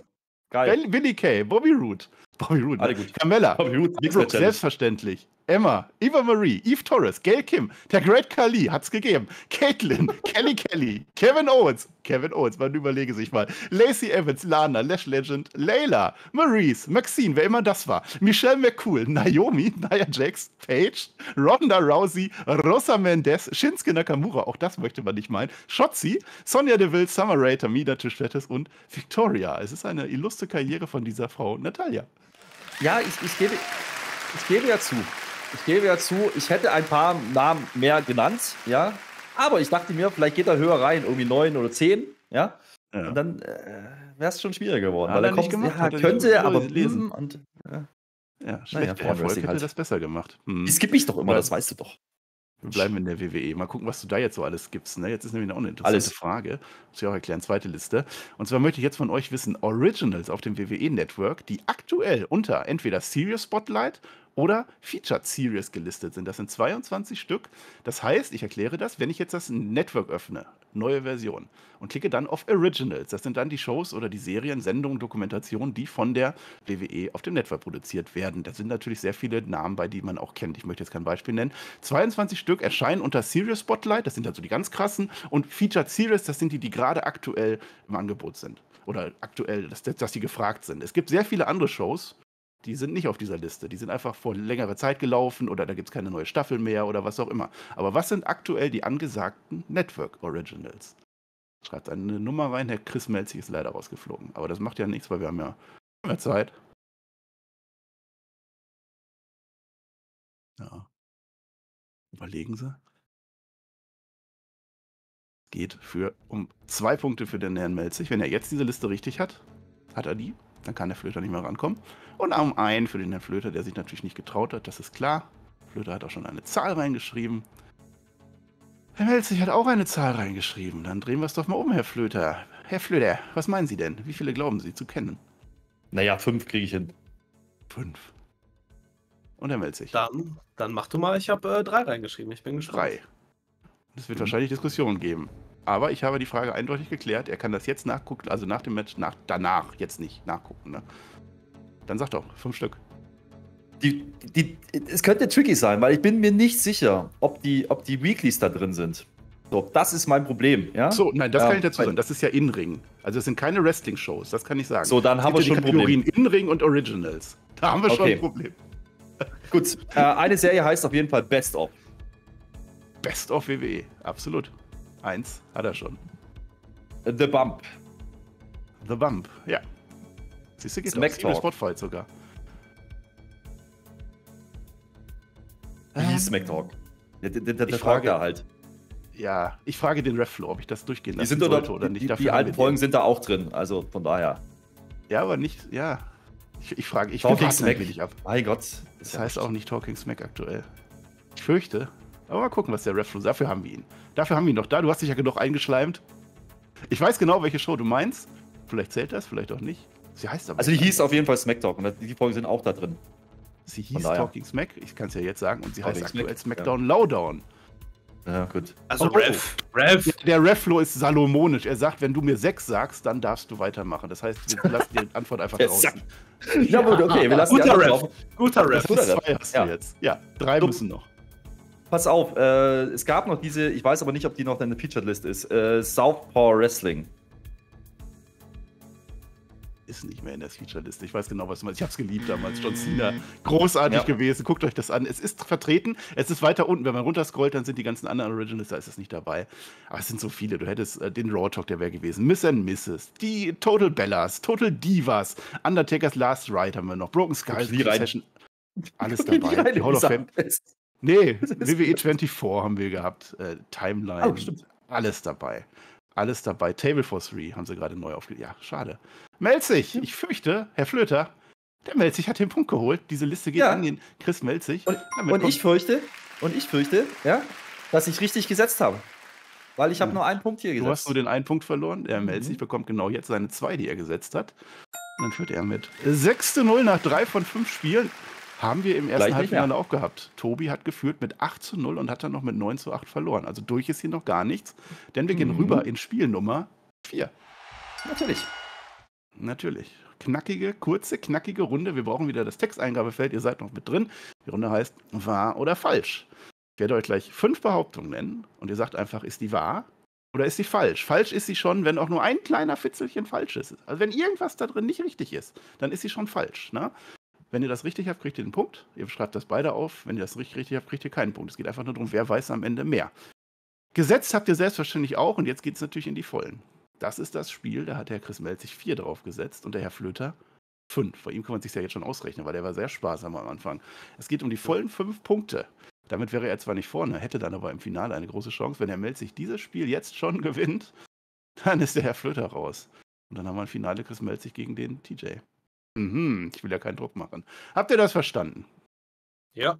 Billie Kay, Bobby Roode, Bobby Roode, alle gut. Carmella, Bobby Roode, Brooke, selbstverständlich, Emma, Eva Marie, Eve Torres, Gail Kim, der Great Khali, hat's gegeben, Caitlin, Kelly Kelly, Kevin Owens, Kevin Owens, man überlege sich mal, Lacey Evans, Lana, Lash Legend, Layla, Maurice, Maxine, wer immer das war, Michelle McCool, Naomi, Nia Jax, Paige, Ronda Rousey, Rosa Mendez, Shinsuke Nakamura, auch das möchte man nicht meinen, Shotzi, Sonya Deville, Summer Rae, Tamina Trish Stratus und Victoria. Es ist eine illustre Karriere von dieser Frau, Natalia. Ja, ich, ich, gebe, ich gebe ja zu. Ich gebe ja zu, ich hätte ein paar Namen mehr genannt, ja. Aber ich dachte mir, vielleicht geht er höher rein, irgendwie neun oder zehn, ja. ja. Und dann äh, wäre es schon schwieriger geworden. Ja, weil er kommt, gemacht, ja, könnte, er aber lesen. Und, ja, ja schlecht. Naja, Erfolg hätte halt. das besser gemacht. Hm. Es gibt mich doch immer, ja. das weißt du doch. Wir bleiben in der W W E. Mal gucken, was du da jetzt so alles gibst. Ne? Jetzt ist nämlich auch eine interessante alles. Frage. Muss ich auch erklären. Zweite Liste. Und zwar möchte ich jetzt von euch wissen, Originals auf dem W W E Network, die aktuell unter entweder Serious Spotlight oder Featured Series gelistet sind. Das sind zweiundzwanzig Stück. Das heißt, ich erkläre das, wenn ich jetzt das Network öffne, neue Version, und klicke dann auf Originals. Das sind dann die Shows oder die Serien, Sendungen, Dokumentationen, die von der W W E auf dem Network produziert werden. Da sind natürlich sehr viele Namen bei, die man auch kennt. Ich möchte jetzt kein Beispiel nennen. zweiundzwanzig Stück erscheinen unter Series Spotlight, das sind dann so die ganz krassen, und Featured Series, das sind die, die gerade aktuell im Angebot sind. Oder aktuell, dass, dass die gefragt sind. Es gibt sehr viele andere Shows, die sind nicht auf dieser Liste. Die sind einfach vor längerer Zeit gelaufen oder da gibt es keine neue Staffel mehr oder was auch immer. Aber was sind aktuell die angesagten Network Originals? Schreibt eine Nummer rein. Herr Chris Melzig ist leider rausgeflogen. Aber das macht ja nichts, weil wir haben ja mehr Zeit. Ja. Überlegen Sie. Geht für um zwei Punkte für den Herrn Melzig. Wenn er jetzt diese Liste richtig hat, hat er die. Dann kann der Flöter nicht mehr rankommen. Und um einen für den Herrn Flöter, der sich natürlich nicht getraut hat, das ist klar. Flöter hat auch schon eine Zahl reingeschrieben. Herr Melzig hat auch eine Zahl reingeschrieben. Dann drehen wir es doch mal um, Herr Flöter. Herr Flöter, was meinen Sie denn? Wie viele glauben Sie zu kennen? Naja, fünf kriege ich hin. Fünf. Und Herr Melzig. Dann, dann mach du mal, ich habe äh, drei reingeschrieben. Ich bin gespannt. Drei. Es wird wahrscheinlich Diskussionen geben. Aber ich habe die Frage eindeutig geklärt. Er kann das jetzt nachgucken, also nach dem Match, nach, danach, jetzt nicht nachgucken. Ne? Dann sag doch, fünf Stück. Die, die, es könnte tricky sein, weil ich bin mir nicht sicher, ob die, ob die Weeklies da drin sind. So, das ist mein Problem. Ja? So, nein, das ja, kann ich dazu sagen. Das ist ja In-Ring. Also es sind keine Wrestling-Shows, das kann ich sagen. So, dann haben wir schon ein Problem. In-Ring und Originals. Da haben wir okay. schon ein Problem. Gut, äh, eine Serie heißt auf jeden Fall Best of. Best of W W E, absolut. Eins hat er schon. The Bump. The Bump, ja. Siehst du, geht auch. Spotfight sogar. Wie ähm, Smacktalk? Der, der, der, der fragt da halt. Ja, ich frage den Reflo, ob ich das durchgehen lassen die sind sollte oder, oder nicht. Die, die alten Folgen sind da auch drin, also von daher. Ja, aber nicht, ja. Ich, ich frage, ich Talking Smack nicht ab. Mein Gott. Das, das heißt auch nicht Talking Smack aktuell. Ich fürchte. Aber mal gucken, was der Reflo sagt. Dafür haben wir ihn. Dafür haben wir ihn noch da. Du hast dich ja genug eingeschleimt. Ich weiß genau, welche Show du meinst. Vielleicht zählt das, vielleicht auch nicht. Sie heißt aber. Also, die hieß auf jeden Fall Smack Talk. Und die Folgen sind auch da drin. Sie hieß Talking Smack. Ich kann es ja jetzt sagen. Und sie heißt aktuell Smackdown Lowdown. Ja, gut. Also, Ref. Ref. Der Reflo ist salomonisch. Er sagt, wenn du mir sechs sagst, dann darfst du weitermachen. Das heißt, wir lassen die Antwort einfach draußen. Ja, gut, okay. Wir lassen die Antwort drauf. Guter Ref. Zwei hast du jetzt. Ja, drei müssen noch. Pass auf, äh, es gab noch diese, ich weiß aber nicht, ob die noch in der Featured-List ist, äh, Southpaw Wrestling. Ist nicht mehr in der Feature-Liste. Ich weiß genau, was du meinst. Ich hab's geliebt damals. John Cena. Großartig ja. gewesen. Guckt euch das an. Es ist vertreten. Es ist weiter unten. Wenn man runterscrollt, dann sind die ganzen anderen Originals, da ist es nicht dabei. Aber es sind so viele. Du hättest äh, den Raw Talk, der wäre gewesen. Miss and Misses. Die Total Bellas. Total Divas. Undertaker's Last Ride haben wir noch. Broken Skies. Session. Alles dabei. Die Hall of Fame. Nee, W W E vierundzwanzig haben wir gehabt, äh, Timeline, oh, alles dabei, alles dabei, Table for Three haben sie gerade neu aufgelegt, ja, schade. Melzig, ja. Ich fürchte, Herr Flöter, der Melzig hat den Punkt geholt, diese Liste geht ja. an den Chris Melzig. Und, und ich fürchte, und ich fürchte, ja, dass ich richtig gesetzt habe, weil ich habe hm. nur einen Punkt hier gesetzt. Du hast nur den einen Punkt verloren, der mhm. Melzig bekommt genau jetzt seine zwei, die er gesetzt hat, und dann führt er mit sechs zu null nach drei von fünf Spielen. Haben wir im ersten Halbfinale auch gehabt. Tobi hat geführt mit acht zu null und hat dann noch mit neun zu acht verloren. Also durch ist hier noch gar nichts, denn wir mhm. gehen rüber in Spiel Nummer vier. Natürlich. Natürlich. Knackige, kurze, knackige Runde. Wir brauchen wieder das Texteingabefeld. Ihr seid noch mit drin. Die Runde heißt wahr oder falsch. Ich werde euch gleich fünf Behauptungen nennen und ihr sagt einfach, ist die wahr oder ist sie falsch? Falsch ist sie schon, wenn auch nur ein kleiner Fitzelchen falsch ist. Also wenn irgendwas da drin nicht richtig ist, dann ist sie schon falsch, ne? Wenn ihr das richtig habt, kriegt ihr den Punkt. Ihr schreibt das beide auf. Wenn ihr das richtig, richtig habt, kriegt ihr keinen Punkt. Es geht einfach nur darum, wer weiß am Ende mehr. Gesetzt habt ihr selbstverständlich auch. Und jetzt geht es natürlich in die Vollen. Das ist das Spiel. Da hat der Chris Melzig vier drauf gesetzt und der Herr Flöter fünf. Bei ihm kann man sich ja jetzt schon ausrechnen, weil der war sehr sparsam am Anfang. Es geht um die vollen fünf Punkte. Damit wäre er zwar nicht vorne, hätte dann aber im Finale eine große Chance. Wenn Herr Melzig dieses Spiel jetzt schon gewinnt, dann ist der Herr Flöter raus. Und dann haben wir ein Finale Chris Melzig gegen den T J. Ich will ja keinen Druck machen. Habt ihr das verstanden? Ja.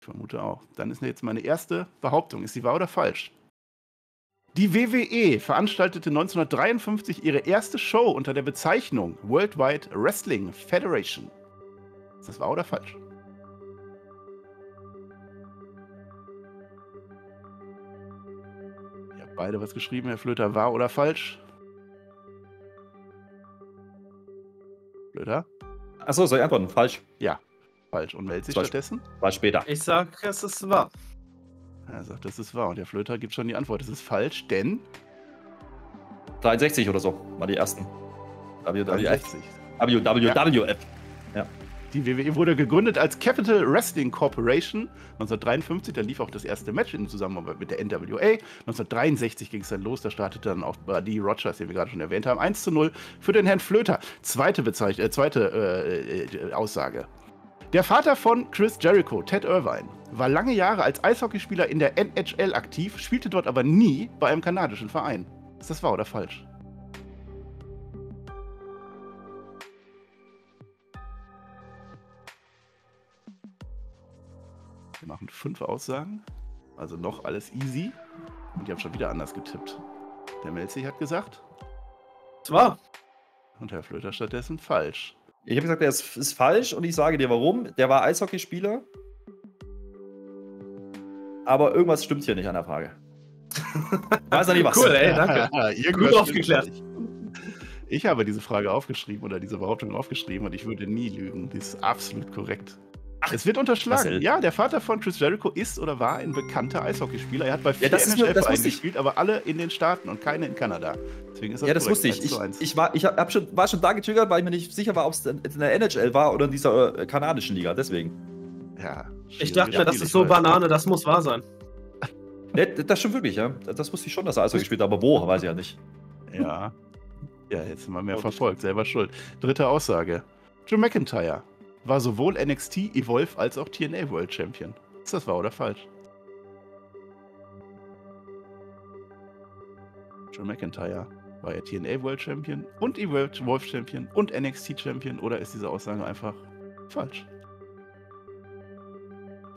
Ich vermute auch. Dann ist jetzt meine erste Behauptung. Ist sie wahr oder falsch? Die W W E veranstaltete neunzehnhundertdreiundfünfzig ihre erste Show unter der Bezeichnung World Wide Wrestling Federation. Ist das wahr oder falsch? Beide was geschrieben, Herr Flöter, wahr oder falsch? Flöter? Achso, soll ich antworten? Falsch. Ja, falsch. Und meldet sich stattdessen? War später. Ich sag, es ist wahr. Er sagt, das ist wahr. Und der Flöter gibt schon die Antwort. Es ist falsch, denn... dreiundsechzig oder so, war die ersten. W W F. W W F. Ja. Die W W E wurde gegründet als Capital Wrestling Corporation neunzehnhundertdreiundfünfzig. Da lief auch das erste Match in Zusammenarbeit mit der N W A. neunzehnhundertdreiundsechzig ging es dann los. Da startete dann auch Buddy Rogers, den wir gerade schon erwähnt haben. eins zu null für den Herrn Flöter. Zweite, Bezeich äh, zweite äh, äh, Aussage. Der Vater von Chris Jericho, Ted Irvine, war lange Jahre als Eishockeyspieler in der N H L aktiv, spielte dort aber nie bei einem kanadischen Verein. Ist das wahr oder falsch? Wir machen fünf Aussagen, also noch alles easy. Und die haben schon wieder anders getippt. Der Melzig hat gesagt, es war. Und Herr Flöter stattdessen falsch. Ich habe gesagt, der ist, ist falsch und ich sage dir warum. Der war Eishockeyspieler. Aber irgendwas stimmt hier nicht an der Frage. Weiß noch nicht was. Cool, ey, danke. Ja, gut aufgeklärt. Ich. ich habe diese Frage aufgeschrieben oder diese Behauptung aufgeschrieben und ich würde nie lügen. Die ist absolut korrekt. Ach, es wird unterschlagen. Ja, der Vater von Chris Jericho ist oder war ein bekannter Eishockeyspieler. Er hat bei vier ja, N H L-Vereinen gespielt, aber alle in den Staaten und keine in Kanada. Deswegen ist das ja, das korrekt. wusste ich. Ich, ich, war, ich hab schon, war schon da gezögert, weil ich mir nicht sicher war, ob es in der N H L war oder in dieser äh, kanadischen Liga. Deswegen. Ja. Ich dachte, ja, das ist so Banane, das muss wahr sein. Nee, das stimmt wirklich, ja. Das wusste ich schon, dass er Eishockey gespielt hat, aber wo, weiß ich ja nicht. Ja. Ja, jetzt mal mehr verfolgt. Selber schuld. Dritte Aussage. Drew McIntyre war sowohl N X T, Evolve als auch T N A World Champion. Ist das wahr oder falsch? John McIntyre war ja T N A World Champion und Evolve Champion und N X T Champion, oder ist diese Aussage einfach falsch?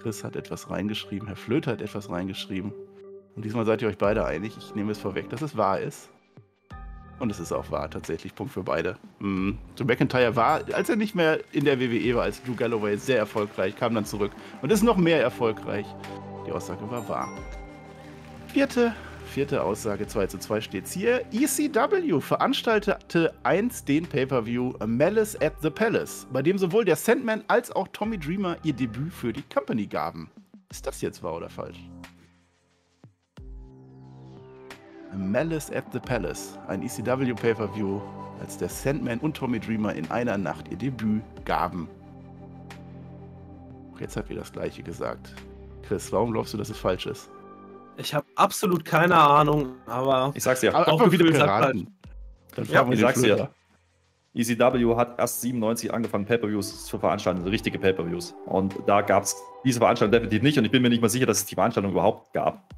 Chris hat etwas reingeschrieben, Herr Flöter hat etwas reingeschrieben und diesmal seid ihr euch beide einig. Ich nehme es vorweg, dass es wahr ist. Und es ist auch wahr, tatsächlich. Punkt für beide. Mhm. Drew McIntyre war, als er nicht mehr in der W W E war, als Drew Galloway, sehr erfolgreich, kam dann zurück und ist noch mehr erfolgreich. Die Aussage war wahr. Vierte, vierte Aussage, zwei zu zwei steht es hier. E C W veranstaltete einst den Pay-Per-View Malice at the Palace, bei dem sowohl der Sandman als auch Tommy Dreamer ihr Debüt für die Company gaben. Ist das jetzt wahr oder falsch? Malice at the Palace, ein E C W Pay-Per-View, als der Sandman und Tommy Dreamer in einer Nacht ihr Debüt gaben. Auch jetzt habt ihr das Gleiche gesagt. Chris, warum glaubst du, dass es falsch ist? Ich habe absolut keine Ahnung, aber... Ich sag's dir. Ja. Auch wieder geraten. Dann fragen wir den Flöter. E C W hat erst siebenundneunzig angefangen, Pay-Per-Views zu veranstalten, richtige Pay-Per-Views. Und da gab es diese Veranstaltung definitiv nicht und ich bin mir nicht mal sicher, dass es die Veranstaltung überhaupt gab.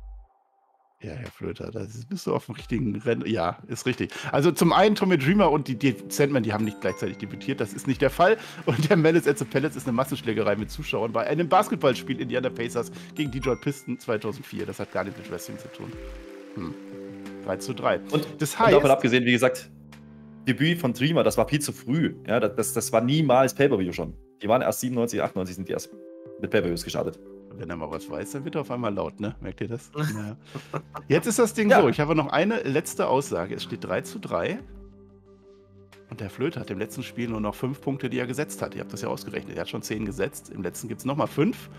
Ja, Herr Flöter, da bist du auf dem richtigen Rennen. Ja, ist richtig. Also zum einen Tommy Dreamer und die, die Sandman, die haben nicht gleichzeitig debütiert. Das ist nicht der Fall. Und der Malice at the Palace ist eine Massenschlägerei mit Zuschauern bei einem Basketballspiel Indiana Pacers gegen Detroit Pistons zweitausendvier. Das hat gar nichts mit Wrestling zu tun. Hm. drei zu drei. Und das heißt, und davon abgesehen, wie gesagt, Debüt von Dreamer, das war viel zu früh. Ja, das, das war niemals Pay-Per-View schon. Die waren erst siebenundneunzig, achtundneunzig sind die erst mit Pay-Per-Views gestartet. Wenn er mal was weiß, dann wird er auf einmal laut, ne? Merkt ihr das? Ja. Jetzt ist das Ding ja. so. Ich habe noch eine letzte Aussage. Es steht drei zu drei. Und der Flöter hat im letzten Spiel nur noch fünf Punkte, die er gesetzt hat. Ihr habt das ja ausgerechnet. Er hat schon zehn gesetzt. Im letzten gibt es nochmal fünf.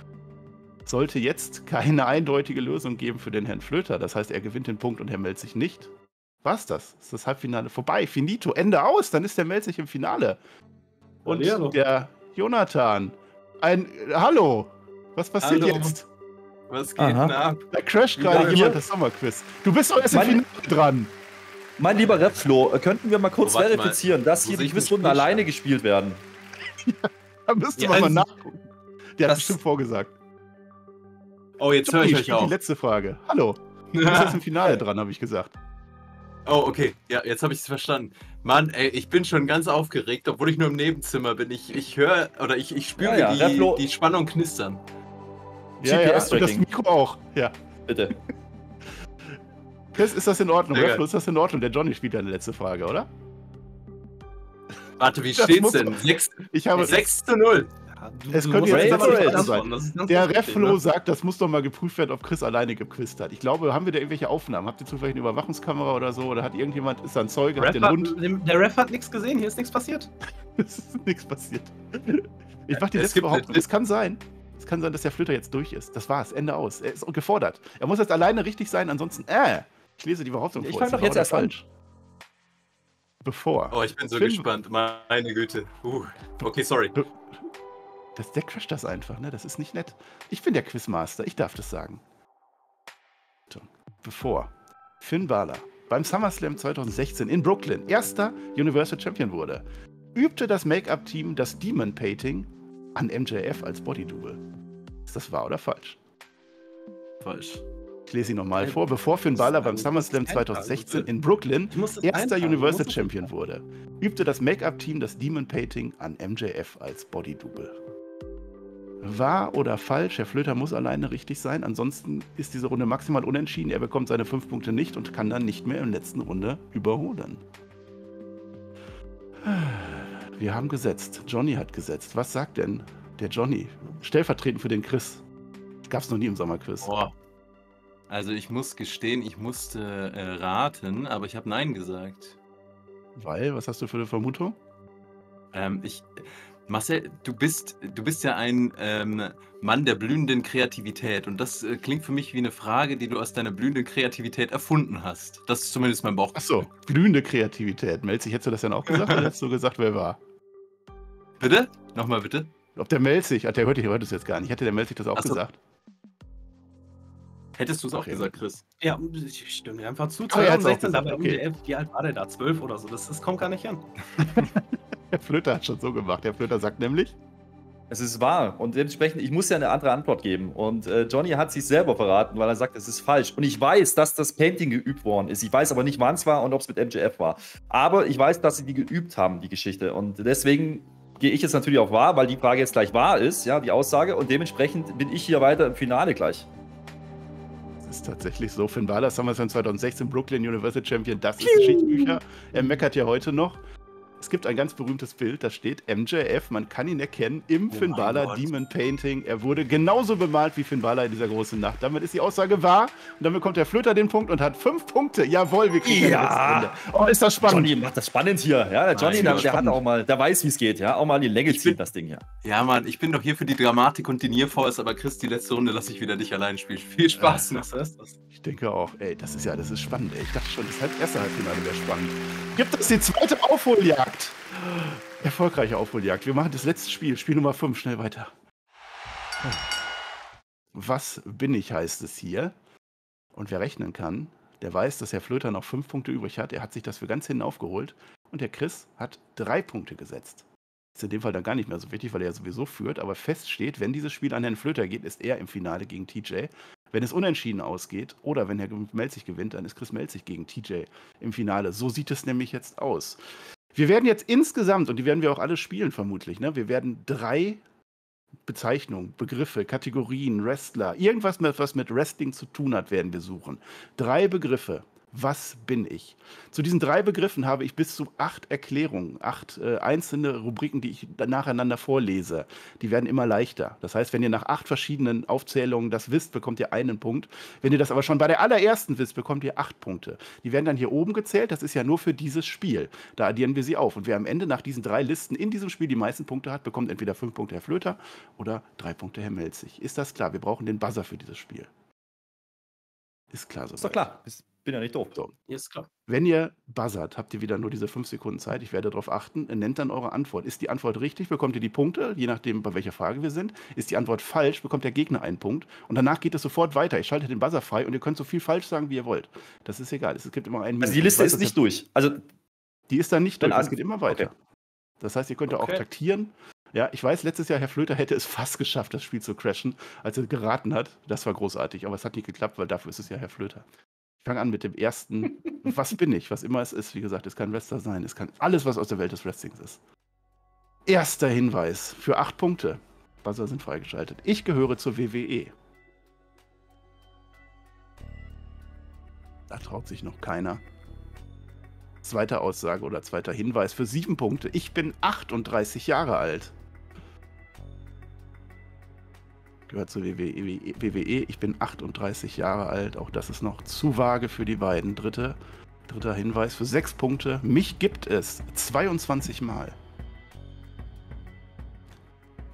Sollte jetzt keine eindeutige Lösung geben für den Herrn Flöter. Das heißt, er gewinnt den Punkt und er meldet sich nicht. Was das? Ist das Halbfinale vorbei? Finito, Ende aus. Dann ist der Melzig im Finale. Und ja, der Jonathan. Ein Hallo. Was passiert Hallo. Jetzt? Was geht Aha. denn ab? Da crasht gerade jemand das Sommerquiz. Du bist doch erst im Finale dran. Mein lieber Repflo, könnten wir mal kurz oh, verifizieren, dass so hier die Quizrunden alleine gespielt werden? Ja, da müssten ja, wir mal nachgucken. Der das hat bestimmt vorgesagt. Oh, jetzt höre ich euch auch. Die letzte Frage. Hallo. Du bist erst im Finale dran, habe ich gesagt. Oh, okay. Ja, jetzt habe ich es verstanden. Mann, ey, ich bin schon ganz aufgeregt, obwohl ich nur im Nebenzimmer bin. Ich, ich höre oder ich, ich spüre ja, ja, die, die Spannung knistern. Ja, ja, und das Mikro auch. Ja. Bitte. Chris, ist das in Ordnung? Reflo, ist das in Ordnung? Der Johnny spielt deine letzte Frage, oder? Warte, wie das steht's denn? Sechs, ich habe sechs zu null. Du, es könnte jetzt aber sein. Der Reflo sagt, das muss doch mal geprüft werden, ob Chris alleine gequist hat. Ich glaube, haben wir da irgendwelche Aufnahmen? Habt ihr zufällig eine Überwachungskamera oder so? Oder hat irgendjemand, ist da ein Zeuge, hat den Hund? Der Ref hat nichts gesehen, hier ist nichts passiert. Es ist nichts passiert. Ich mach die letzte Behauptung. Es kann sein. Es kann sein, dass der Flöter jetzt durch ist. Das war's, Ende aus. Er ist gefordert. Er muss jetzt alleine richtig sein, ansonsten, äh, ich lese die Behauptung vor. Ich fand doch jetzt erst falsch. Bevor. Oh, ich bin so gespannt. Meine Güte. Uh, okay, sorry. Das, der crasht das einfach, ne? Das ist nicht nett. Ich bin der Quizmaster, ich darf das sagen. Bevor Finn Balor beim SummerSlam zwanzig sechzehn in Brooklyn erster Universal Champion wurde, übte das Make-up-Team das Demon-Painting an M J F als Body-Double. Ist das wahr oder falsch? Falsch. Ich lese ihn nochmal vor. Bevor Finn Balor beim SummerSlam zwanzig sechzehn in Brooklyn erster Universal Champion wurde, übte das Make-up-Team das Demon-Painting an M J F als Body-Double. Wahr oder falsch? Herr Flöter muss alleine richtig sein. Ansonsten ist diese Runde maximal unentschieden. Er bekommt seine fünf Punkte nicht und kann dann nicht mehr in der letzten Runde überholen. Wir haben gesetzt. Johnny hat gesetzt. Was sagt denn der Johnny? Stellvertretend für den Chris. Gab's noch nie im Sommerquiz. Boah. Also ich muss gestehen, ich musste äh, raten, aber ich habe Nein gesagt. Weil? Was hast du für eine Vermutung? Ähm, ich, Marcel, du bist, du bist ja ein ähm, Mann der blühenden Kreativität und das äh, klingt für mich wie eine Frage, die du aus deiner blühenden Kreativität erfunden hast. Das ist zumindest mein Bauchgefühl. Ach so, blühende Kreativität. Melzig, hättest du das dann auch gesagt oder hättest du gesagt, wer war? Bitte? Nochmal bitte? Ob der Melzig, ach, der hört es jetzt gar nicht. Hätte der Melzig das auch Ach so. gesagt? Hättest du es auch okay. gesagt, Chris? Ja, ich stimme dir einfach zu. zwanzig sechzehn, aber okay. Wie alt war der da? zwölf oder so? Das, das kommt gar nicht hin. Herr Flöter hat schon so gemacht. Herr Flöter sagt nämlich: Es ist wahr. Und dementsprechend, ich muss ja eine andere Antwort geben. Und äh, Johnny hat sich selber verraten, weil er sagt, es ist falsch. Und ich weiß, dass das Painting geübt worden ist. Ich weiß aber nicht, wann es war und ob es mit M J F war. Aber ich weiß, dass sie die geübt haben, die Geschichte. Und deswegen gehe ich jetzt natürlich auf wahr, weil die Frage jetzt gleich wahr ist, ja, die Aussage. Und dementsprechend bin ich hier weiter im Finale gleich. Ist tatsächlich so. Finn Balor, SummerSlam zwanzig sechzehn, Brooklyn Universal Champion, das ist Geschichtsbücher. Er meckert ja heute noch. Es gibt ein ganz berühmtes Bild, da steht M J F, man kann ihn erkennen, im oh Finn Balor Demon Painting. Er wurde genauso bemalt wie Finn Balor in dieser großen Nacht. Damit ist die Aussage wahr. Und dann bekommt der Flöter den Punkt und hat fünf Punkte. Jawohl, wir kriegen ja. Ende. Oh, ist das spannend. Johnny macht das spannend hier. Ja, der Johnny, Nein, der, der hat auch mal, der weiß, wie es geht. Ja, auch mal die Länge ziehen, das Ding hier. Ja, Mann, ich bin doch hier für die Dramatik und die Nierfaust, aber Chris, die letzte Runde lasse ich wieder dich allein spielen. Viel Spaß. Äh, was heißt das? Ich denke auch. Ey, das ist ja, das ist spannend. Ey. Ich dachte schon, das erste Halbfinale wäre spannend. Gibt es die zweite Aufholjagd? Erfolgreiche Aufholjagd. Wir machen das letzte Spiel, Spiel Nummer fünf, schnell weiter. Was bin ich, heißt es hier. Und wer rechnen kann, der weiß, dass Herr Flöter noch fünf Punkte übrig hat. Er hat sich das für ganz hinten aufgeholt. Und der Chris hat drei Punkte gesetzt. Ist in dem Fall dann gar nicht mehr so wichtig, weil er ja sowieso führt. Aber fest steht, wenn dieses Spiel an Herrn Flöter geht, ist er im Finale gegen T J. Wenn es unentschieden ausgeht oder wenn Herr Melzig gewinnt, dann ist Chris Melzig gegen T J im Finale. So sieht es nämlich jetzt aus. Wir werden jetzt insgesamt, und die werden wir auch alle spielen vermutlich, ne? Wir werden drei Bezeichnungen, Begriffe, Kategorien, Wrestler, irgendwas, mit, was mit Wrestling zu tun hat, werden wir suchen. Drei Begriffe. Was bin ich? Zu diesen drei Begriffen habe ich bis zu acht Erklärungen, acht äh, einzelne Rubriken, die ich nacheinander vorlese. Die werden immer leichter. Das heißt, wenn ihr nach acht verschiedenen Aufzählungen das wisst, bekommt ihr einen Punkt. Wenn ihr das aber schon bei der allerersten wisst, bekommt ihr acht Punkte. Die werden dann hier oben gezählt. Das ist ja nur für dieses Spiel. Da addieren wir sie auf. Und wer am Ende nach diesen drei Listen in diesem Spiel die meisten Punkte hat, bekommt entweder fünf Punkte Herr Flöter oder drei Punkte Herr Melzig. Ist das klar? Wir brauchen den Buzzer für dieses Spiel. Ist klar so. Ist doch klar. Ist Bin ja nicht doof. So. Yes, klar. Wenn ihr buzzert, habt ihr wieder nur diese fünf Sekunden Zeit. Ich werde darauf achten. Nennt dann eure Antwort. Ist die Antwort richtig, bekommt ihr die Punkte, je nachdem, bei welcher Frage wir sind. Ist die Antwort falsch, bekommt der Gegner einen Punkt. Und danach geht es sofort weiter. Ich schalte den Buzzer frei und ihr könnt so viel falsch sagen, wie ihr wollt. Das ist egal. Es gibt immer einen. Also die Liste weiß, ist nicht durch. Also die ist dann nicht durch. Es geht immer weiter. Okay. Das heißt, ihr könnt ja okay. auch taktieren. Ja, ich weiß, letztes Jahr, Herr Flöter hätte es fast geschafft, das Spiel zu crashen, als er geraten hat. Das war großartig. Aber es hat nicht geklappt, weil dafür ist es ja Herr Flöter. Ich fange an mit dem ersten, was bin ich? Was immer es ist, wie gesagt, es kann Wrestler sein, es kann alles, was aus der Welt des Wrestlings ist. Erster Hinweis für acht Punkte. Buzzer sind freigeschaltet. Ich gehöre zur W W E. Da traut sich noch keiner. Zweite Aussage oder zweiter Hinweis für sieben Punkte. Ich bin achtunddreißig Jahre alt. gehört zur W W E. Ich bin achtunddreißig Jahre alt. Auch das ist noch zu vage für die beiden. Dritte, dritter Hinweis für sechs Punkte. Mich gibt es zweiundzwanzig Mal.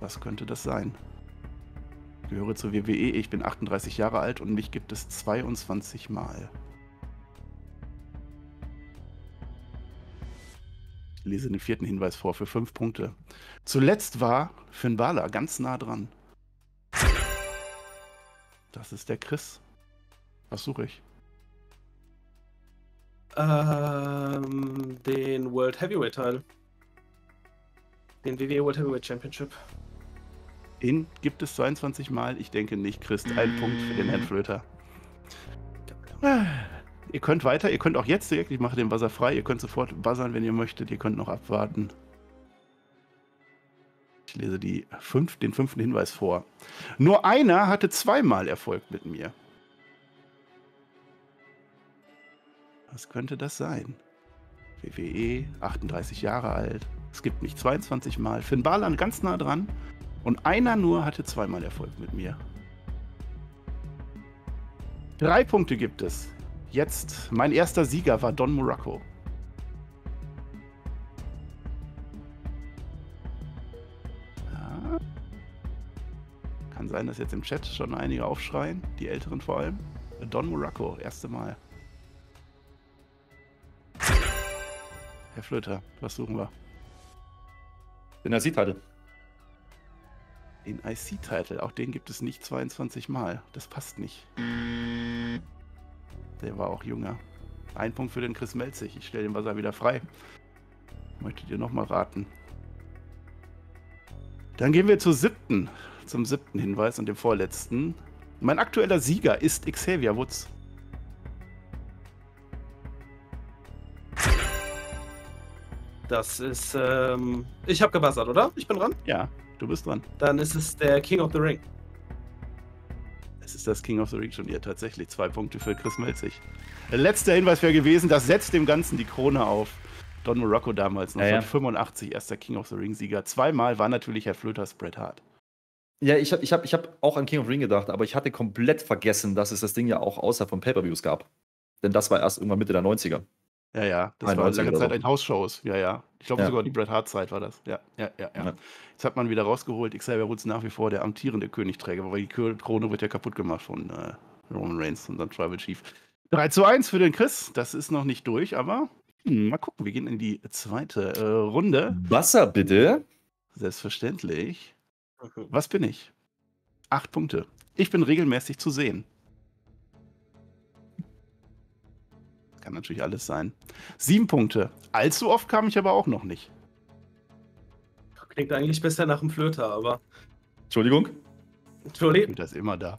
Was könnte das sein? Ich gehöre zur W W E. Ich bin achtunddreißig Jahre alt und mich gibt es zweiundzwanzig Mal. Ich lese den vierten Hinweis vor für fünf Punkte. Zuletzt war Finn Balor ganz nah dran. Das ist der Chris. Was suche ich? Ähm, den World Heavyweight Teil. Den W W E World Heavyweight Championship. In gibt es zweiundzwanzig Mal. Ich denke nicht, Chris. Ein Punkt für den Herrn Flöter. Ihr könnt weiter, ihr könnt auch jetzt direkt, ich mache den Buzzer frei, ihr könnt sofort buzzern, wenn ihr möchtet, ihr könnt noch abwarten. Ich lese die fünf, den fünften Hinweis vor. Nur einer hatte zweimal Erfolg mit mir. Was könnte das sein? W W E, achtunddreißig Jahre alt, es gibt mich zweiundzwanzig Mal, Finn Balor ganz nah dran und einer nur hatte zweimal Erfolg mit mir. Drei Punkte gibt es. Jetzt, mein erster Sieger war Don Muraco. Ja. Kann sein, dass jetzt im Chat schon einige aufschreien, die Älteren vor allem. Don Muraco, erste Mal. Herr Flöter, was suchen wir? Den I C-Title. Den I C-Title, auch den gibt es nicht zweiundzwanzig Mal. Das passt nicht. Der war auch jünger. Ein Punkt für den Chris Melzig. Ich stelle den Buzzer wieder frei. Möchtet ihr nochmal raten? Dann gehen wir zur siebten, zum siebten Hinweis und dem vorletzten. Mein aktueller Sieger ist Xavier Woods. Das ist, ähm, ich habe gebuzzert, oder? Ich bin dran? Ja, du bist dran. Dann ist es der King of the Ring. Es ist das King of the Ring Turnier tatsächlich. Zwei Punkte für Chris Melzig. Letzter Hinweis wäre gewesen, das setzt dem Ganzen die Krone auf. Don Muraco damals, neunzehnhundertfünfundachtzig, ja, ja. Erster King of the Ring Sieger. Zweimal war natürlich Herr Flöters Bret Hart. Ja, ich habe ich hab, ich hab auch an King of the Ring gedacht, aber ich hatte komplett vergessen, dass es das Ding ja auch außerhalb von Pay-Per-Views gab. Denn das war erst irgendwann Mitte der neunziger. Ja, ja, das war lange Zeit ein Hausshows. Ja, ja. Ich glaube ja. sogar die Bret Hart-Zeit war das. Ja, ja, ja, ja, ja. Jetzt hat man wieder rausgeholt. Xavier Woods nach wie vor der amtierende Königträger, weil die Krone wird ja kaputt gemacht von äh, Roman Reigns und seinem Tribal Chief. drei zu eins für den Chris. Das ist noch nicht durch, aber hm, mal gucken. Wir gehen in die zweite äh, Runde. Wasser bitte. Selbstverständlich. Was bin ich? Acht Punkte. Ich bin regelmäßig zu sehen. Kann natürlich alles sein. Sieben Punkte. Allzu oft kam ich aber auch noch nicht. Klingt eigentlich besser nach dem Flöter, aber... Entschuldigung? Entschuldigung. Das ist immer da.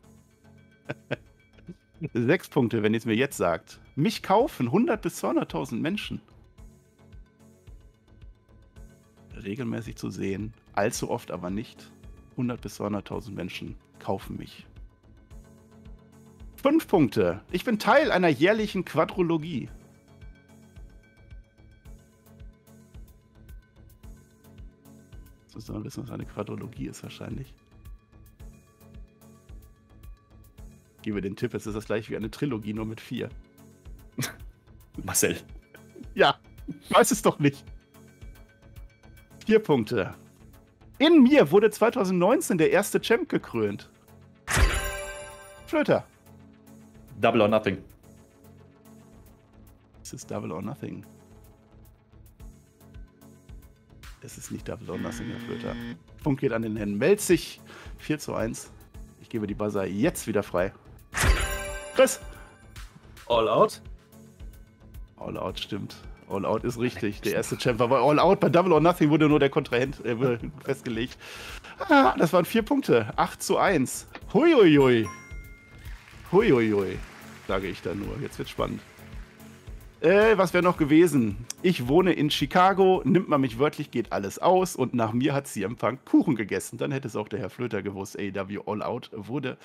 Sechs Punkte, wenn ihr es mir jetzt sagt. Mich kaufen hundert bis zweihunderttausend Menschen. Regelmäßig zu sehen. Allzu oft aber nicht. hundert bis zweihunderttausend Menschen kaufen mich. Fünf Punkte. Ich bin Teil einer jährlichen Quadrologie. Jetzt müssen wir wissen, was eine Quadrologie ist wahrscheinlich. Ich gebe den Tipp, es ist das gleiche wie eine Trilogie, nur mit vier. Marcel. Ja, ich weiß es doch nicht. Vier Punkte. In mir wurde zweitausendneunzehn der erste Champ gekrönt. Flöter. Double or Nothing. Es ist Double or Nothing. Es ist nicht Double or Nothing, Herr Flöter. Punkt geht an den Herrn Melzig. vier zu eins. Ich gebe die Buzzer jetzt wieder frei. Chris! All Out? All Out stimmt. All Out ist richtig. Der erste Champ war bei All Out. Bei Double or Nothing wurde nur der Kontrahent äh, festgelegt. Ah, das waren vier Punkte. acht zu eins. Huiuiui. Huiuiui, sage ich dann nur. Jetzt wird's spannend. Äh, was wäre noch gewesen? Ich wohne in Chicago, nimmt man mich wörtlich, geht alles aus und nach mir hat sie am Punk Kuchen gegessen. Dann hätte es auch der Herr Flöter gewusst. A E W All Out wurde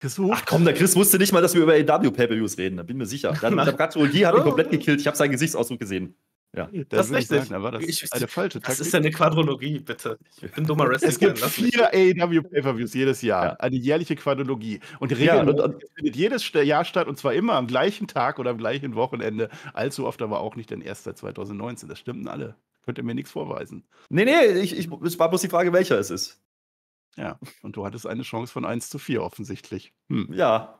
gesucht. Ach komm, der Chris wusste nicht mal, dass wir über A E W Pay-Per-Views reden. Da bin ich mir sicher. Dann, der Bratzologie hat ihn komplett gekillt. Ich habe seinen Gesichtsausdruck gesehen. Ja, das, das ist richtig. Sagen, aber das ich, ist eine falsche Taktik. Das ist ja eine Quadrologie, bitte. Ich bin dummer Wrestling. Es gibt vier A E W Pay-Per-Views jedes Jahr. Ja. Eine jährliche Quadrologie. Und regelmäßig ja, findet jedes Jahr statt, und zwar immer am gleichen Tag oder am gleichen Wochenende. Allzu oft aber auch nicht, denn erst seit zweitausendneunzehn. Das stimmten alle. Könnt ihr mir nichts vorweisen. Nee, nee, ich, ich, es war bloß die Frage, welcher es ist. Ja, und du hattest eine Chance von eins zu vier offensichtlich. Hm. Ja.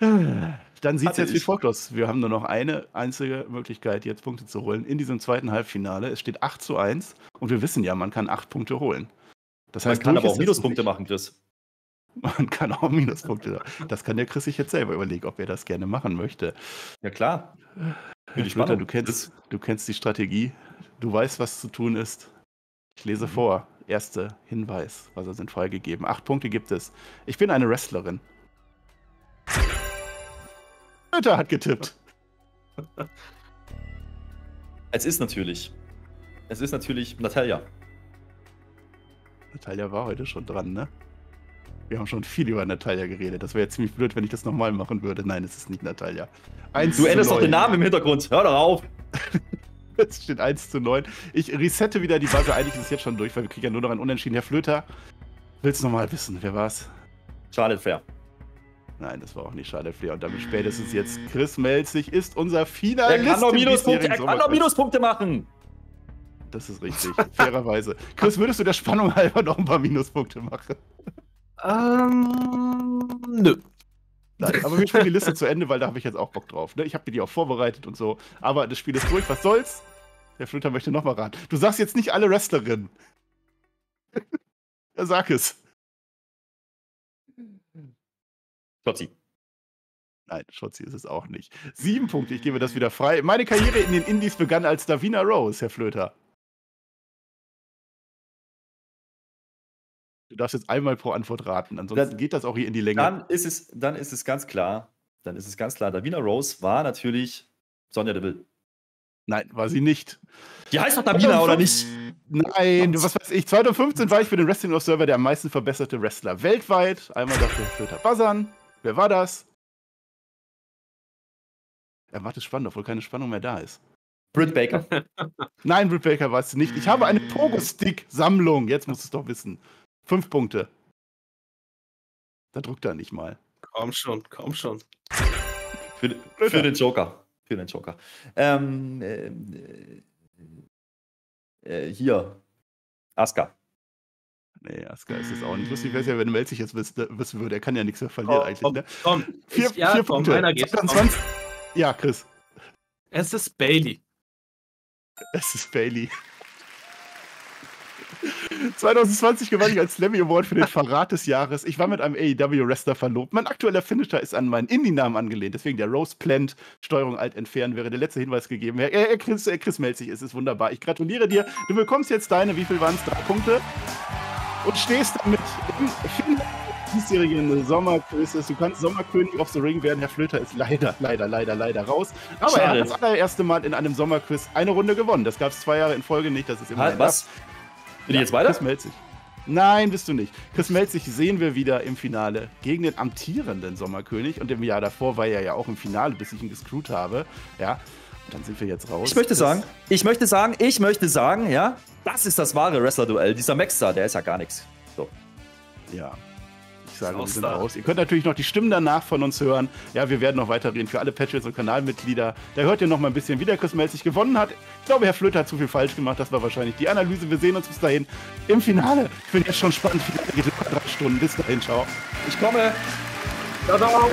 Dann sieht es jetzt wie folgt aus. Wir haben nur noch eine einzige Möglichkeit, jetzt Punkte zu holen in diesem zweiten Halbfinale. Es steht acht zu eins und wir wissen ja, man kann acht Punkte holen. Das heißt, man kann aber auch Minuspunkte machen, Chris. Man kann auch Minuspunkte machen. Das kann der Chris sich jetzt selber überlegen, ob er das gerne machen möchte. Ja, klar. Herr Flöter, du kennst, du kennst die Strategie. Du weißt, was zu tun ist. Ich lese mhm. vor. Erster Hinweis, also sind freigegeben. Acht Punkte gibt es. Ich bin eine Wrestlerin. Flöter hat getippt. Es ist natürlich. Es ist natürlich Natalia. Natalia war heute schon dran, ne? Wir haben schon viel über Natalia geredet. Das wäre jetzt ziemlich blöd, wenn ich das nochmal machen würde. Nein, es ist nicht Natalia. Du änderst doch den Namen im Hintergrund. Hör doch auf. Es steht eins zu neun. Ich resette wieder die Buzzer. Eigentlich ist es jetzt schon durch, weil wir kriegen ja nur noch einen Unentschieden. Herr Flöter, willst du nochmal wissen, wer war's? Charlotte Flair. Nein, das war auch nicht Charlotte Flair. Und damit spätestens jetzt Chris Melzig ist unser Finalist. Er kann noch Minuspunkte, er kann noch Minuspunkte machen. Das ist richtig, fairerweise. Chris, würdest du der Spannung halber noch ein paar Minuspunkte machen? Ähm, nö. Nein, aber wir spielen die Liste zu Ende, weil da habe ich jetzt auch Bock drauf. Ne? Ich habe mir die auch vorbereitet und so. Aber das Spiel ist durch, was soll's? Der Flöter möchte nochmal raten. Du sagst jetzt nicht alle Wrestlerinnen. Ja, sag es. Schotzi. Nein, Schotzi ist es auch nicht. Sieben Punkte, ich gebe das wieder frei. Meine Karriere in den Indies begann als Davina Rose, Herr Flöter. Du darfst jetzt einmal pro Antwort raten, ansonsten dann, geht das auch hier in die Länge. Dann ist es, dann ist es ganz klar, dann ist es ganz klar, Davina Rose war natürlich Sonja Deville. Nein, war sie nicht. Die heißt doch Davina, oder nicht? Nein, was weiß ich. zweitausendfünfzehn war ich für den Wrestling Observer der am meisten verbesserte Wrestler weltweit. Einmal dafür Flöter buzzern. Wer war das? Er macht es spannend, obwohl keine Spannung mehr da ist. Britt Baker. Nein, Britt Baker war es nicht. Ich habe eine Pogo-Stick-Sammlung. Jetzt musst du es doch wissen. Fünf Punkte. Da drückt er nicht mal. Komm schon, komm schon. Für, für den Joker. Für den Joker. Ähm, äh, Äh, hier. Asuka. Nee, Asuka ist es auch nicht. Lustig wäre es ja, wenn Melzig jetzt wüsste, wissen würde. Er kann ja nichts mehr verlieren, oh, eigentlich. Komm, ne? komm. Vier, ich, ja, vier komm, Punkte. Einer geht. Ja, Chris. Es ist Bailey. Es ist Bailey. zweitausendzwanzig gewann ich als Slammy Award für den Verrat des Jahres. Ich war mit einem A E W-Wrestler verlobt. Mein aktueller Finisher ist an meinen Indie-Namen angelehnt. Deswegen der Rose Plant. Steuerung alt entfernen wäre der letzte Hinweis gegeben. Herr, Herr Chris, Herr Chris Melzig, es ist wunderbar. Ich gratuliere dir. Du bekommst jetzt deine, wie viel waren es? Drei Punkte. Und stehst damit im Finale diesjährigen Sommerquiz. Du kannst Sommerkönig of the Ring werden. Herr Flöter ist leider, leider, leider, leider raus. Aber Schade. Er hat das allererste Mal in einem Sommerquiz eine Runde gewonnen. Das gab es zwei Jahre in Folge nicht. Das ist immer. Halt, was? Bin ich jetzt weiter? Chris Melzig. Nein, bist du nicht. Chris Melzig sehen wir wieder im Finale gegen den amtierenden Sommerkönig. Und im Jahr davor war er ja auch im Finale, bis ich ihn gescrewt habe. Ja, und dann sind wir jetzt raus. Ich möchte das sagen, ich möchte sagen, ich möchte sagen, ja, das ist das wahre Wrestler-Duell. Dieser Maxstar, der ist ja gar nichts. So. Ja. Sagen, wir sind raus. Ihr könnt natürlich noch die Stimmen danach von uns hören. Ja, wir werden noch weiterreden für alle Patreons und Kanalmitglieder. Da hört ihr noch mal ein bisschen, wie der Chris Melzig gewonnen hat. Ich glaube, Herr Flöter hat zu viel falsch gemacht. Das war wahrscheinlich die Analyse. Wir sehen uns bis dahin im Finale. Ich bin jetzt schon spannend. Geht drei Stunden. Bis dahin, ciao. Ich komme. Ciao, ciao.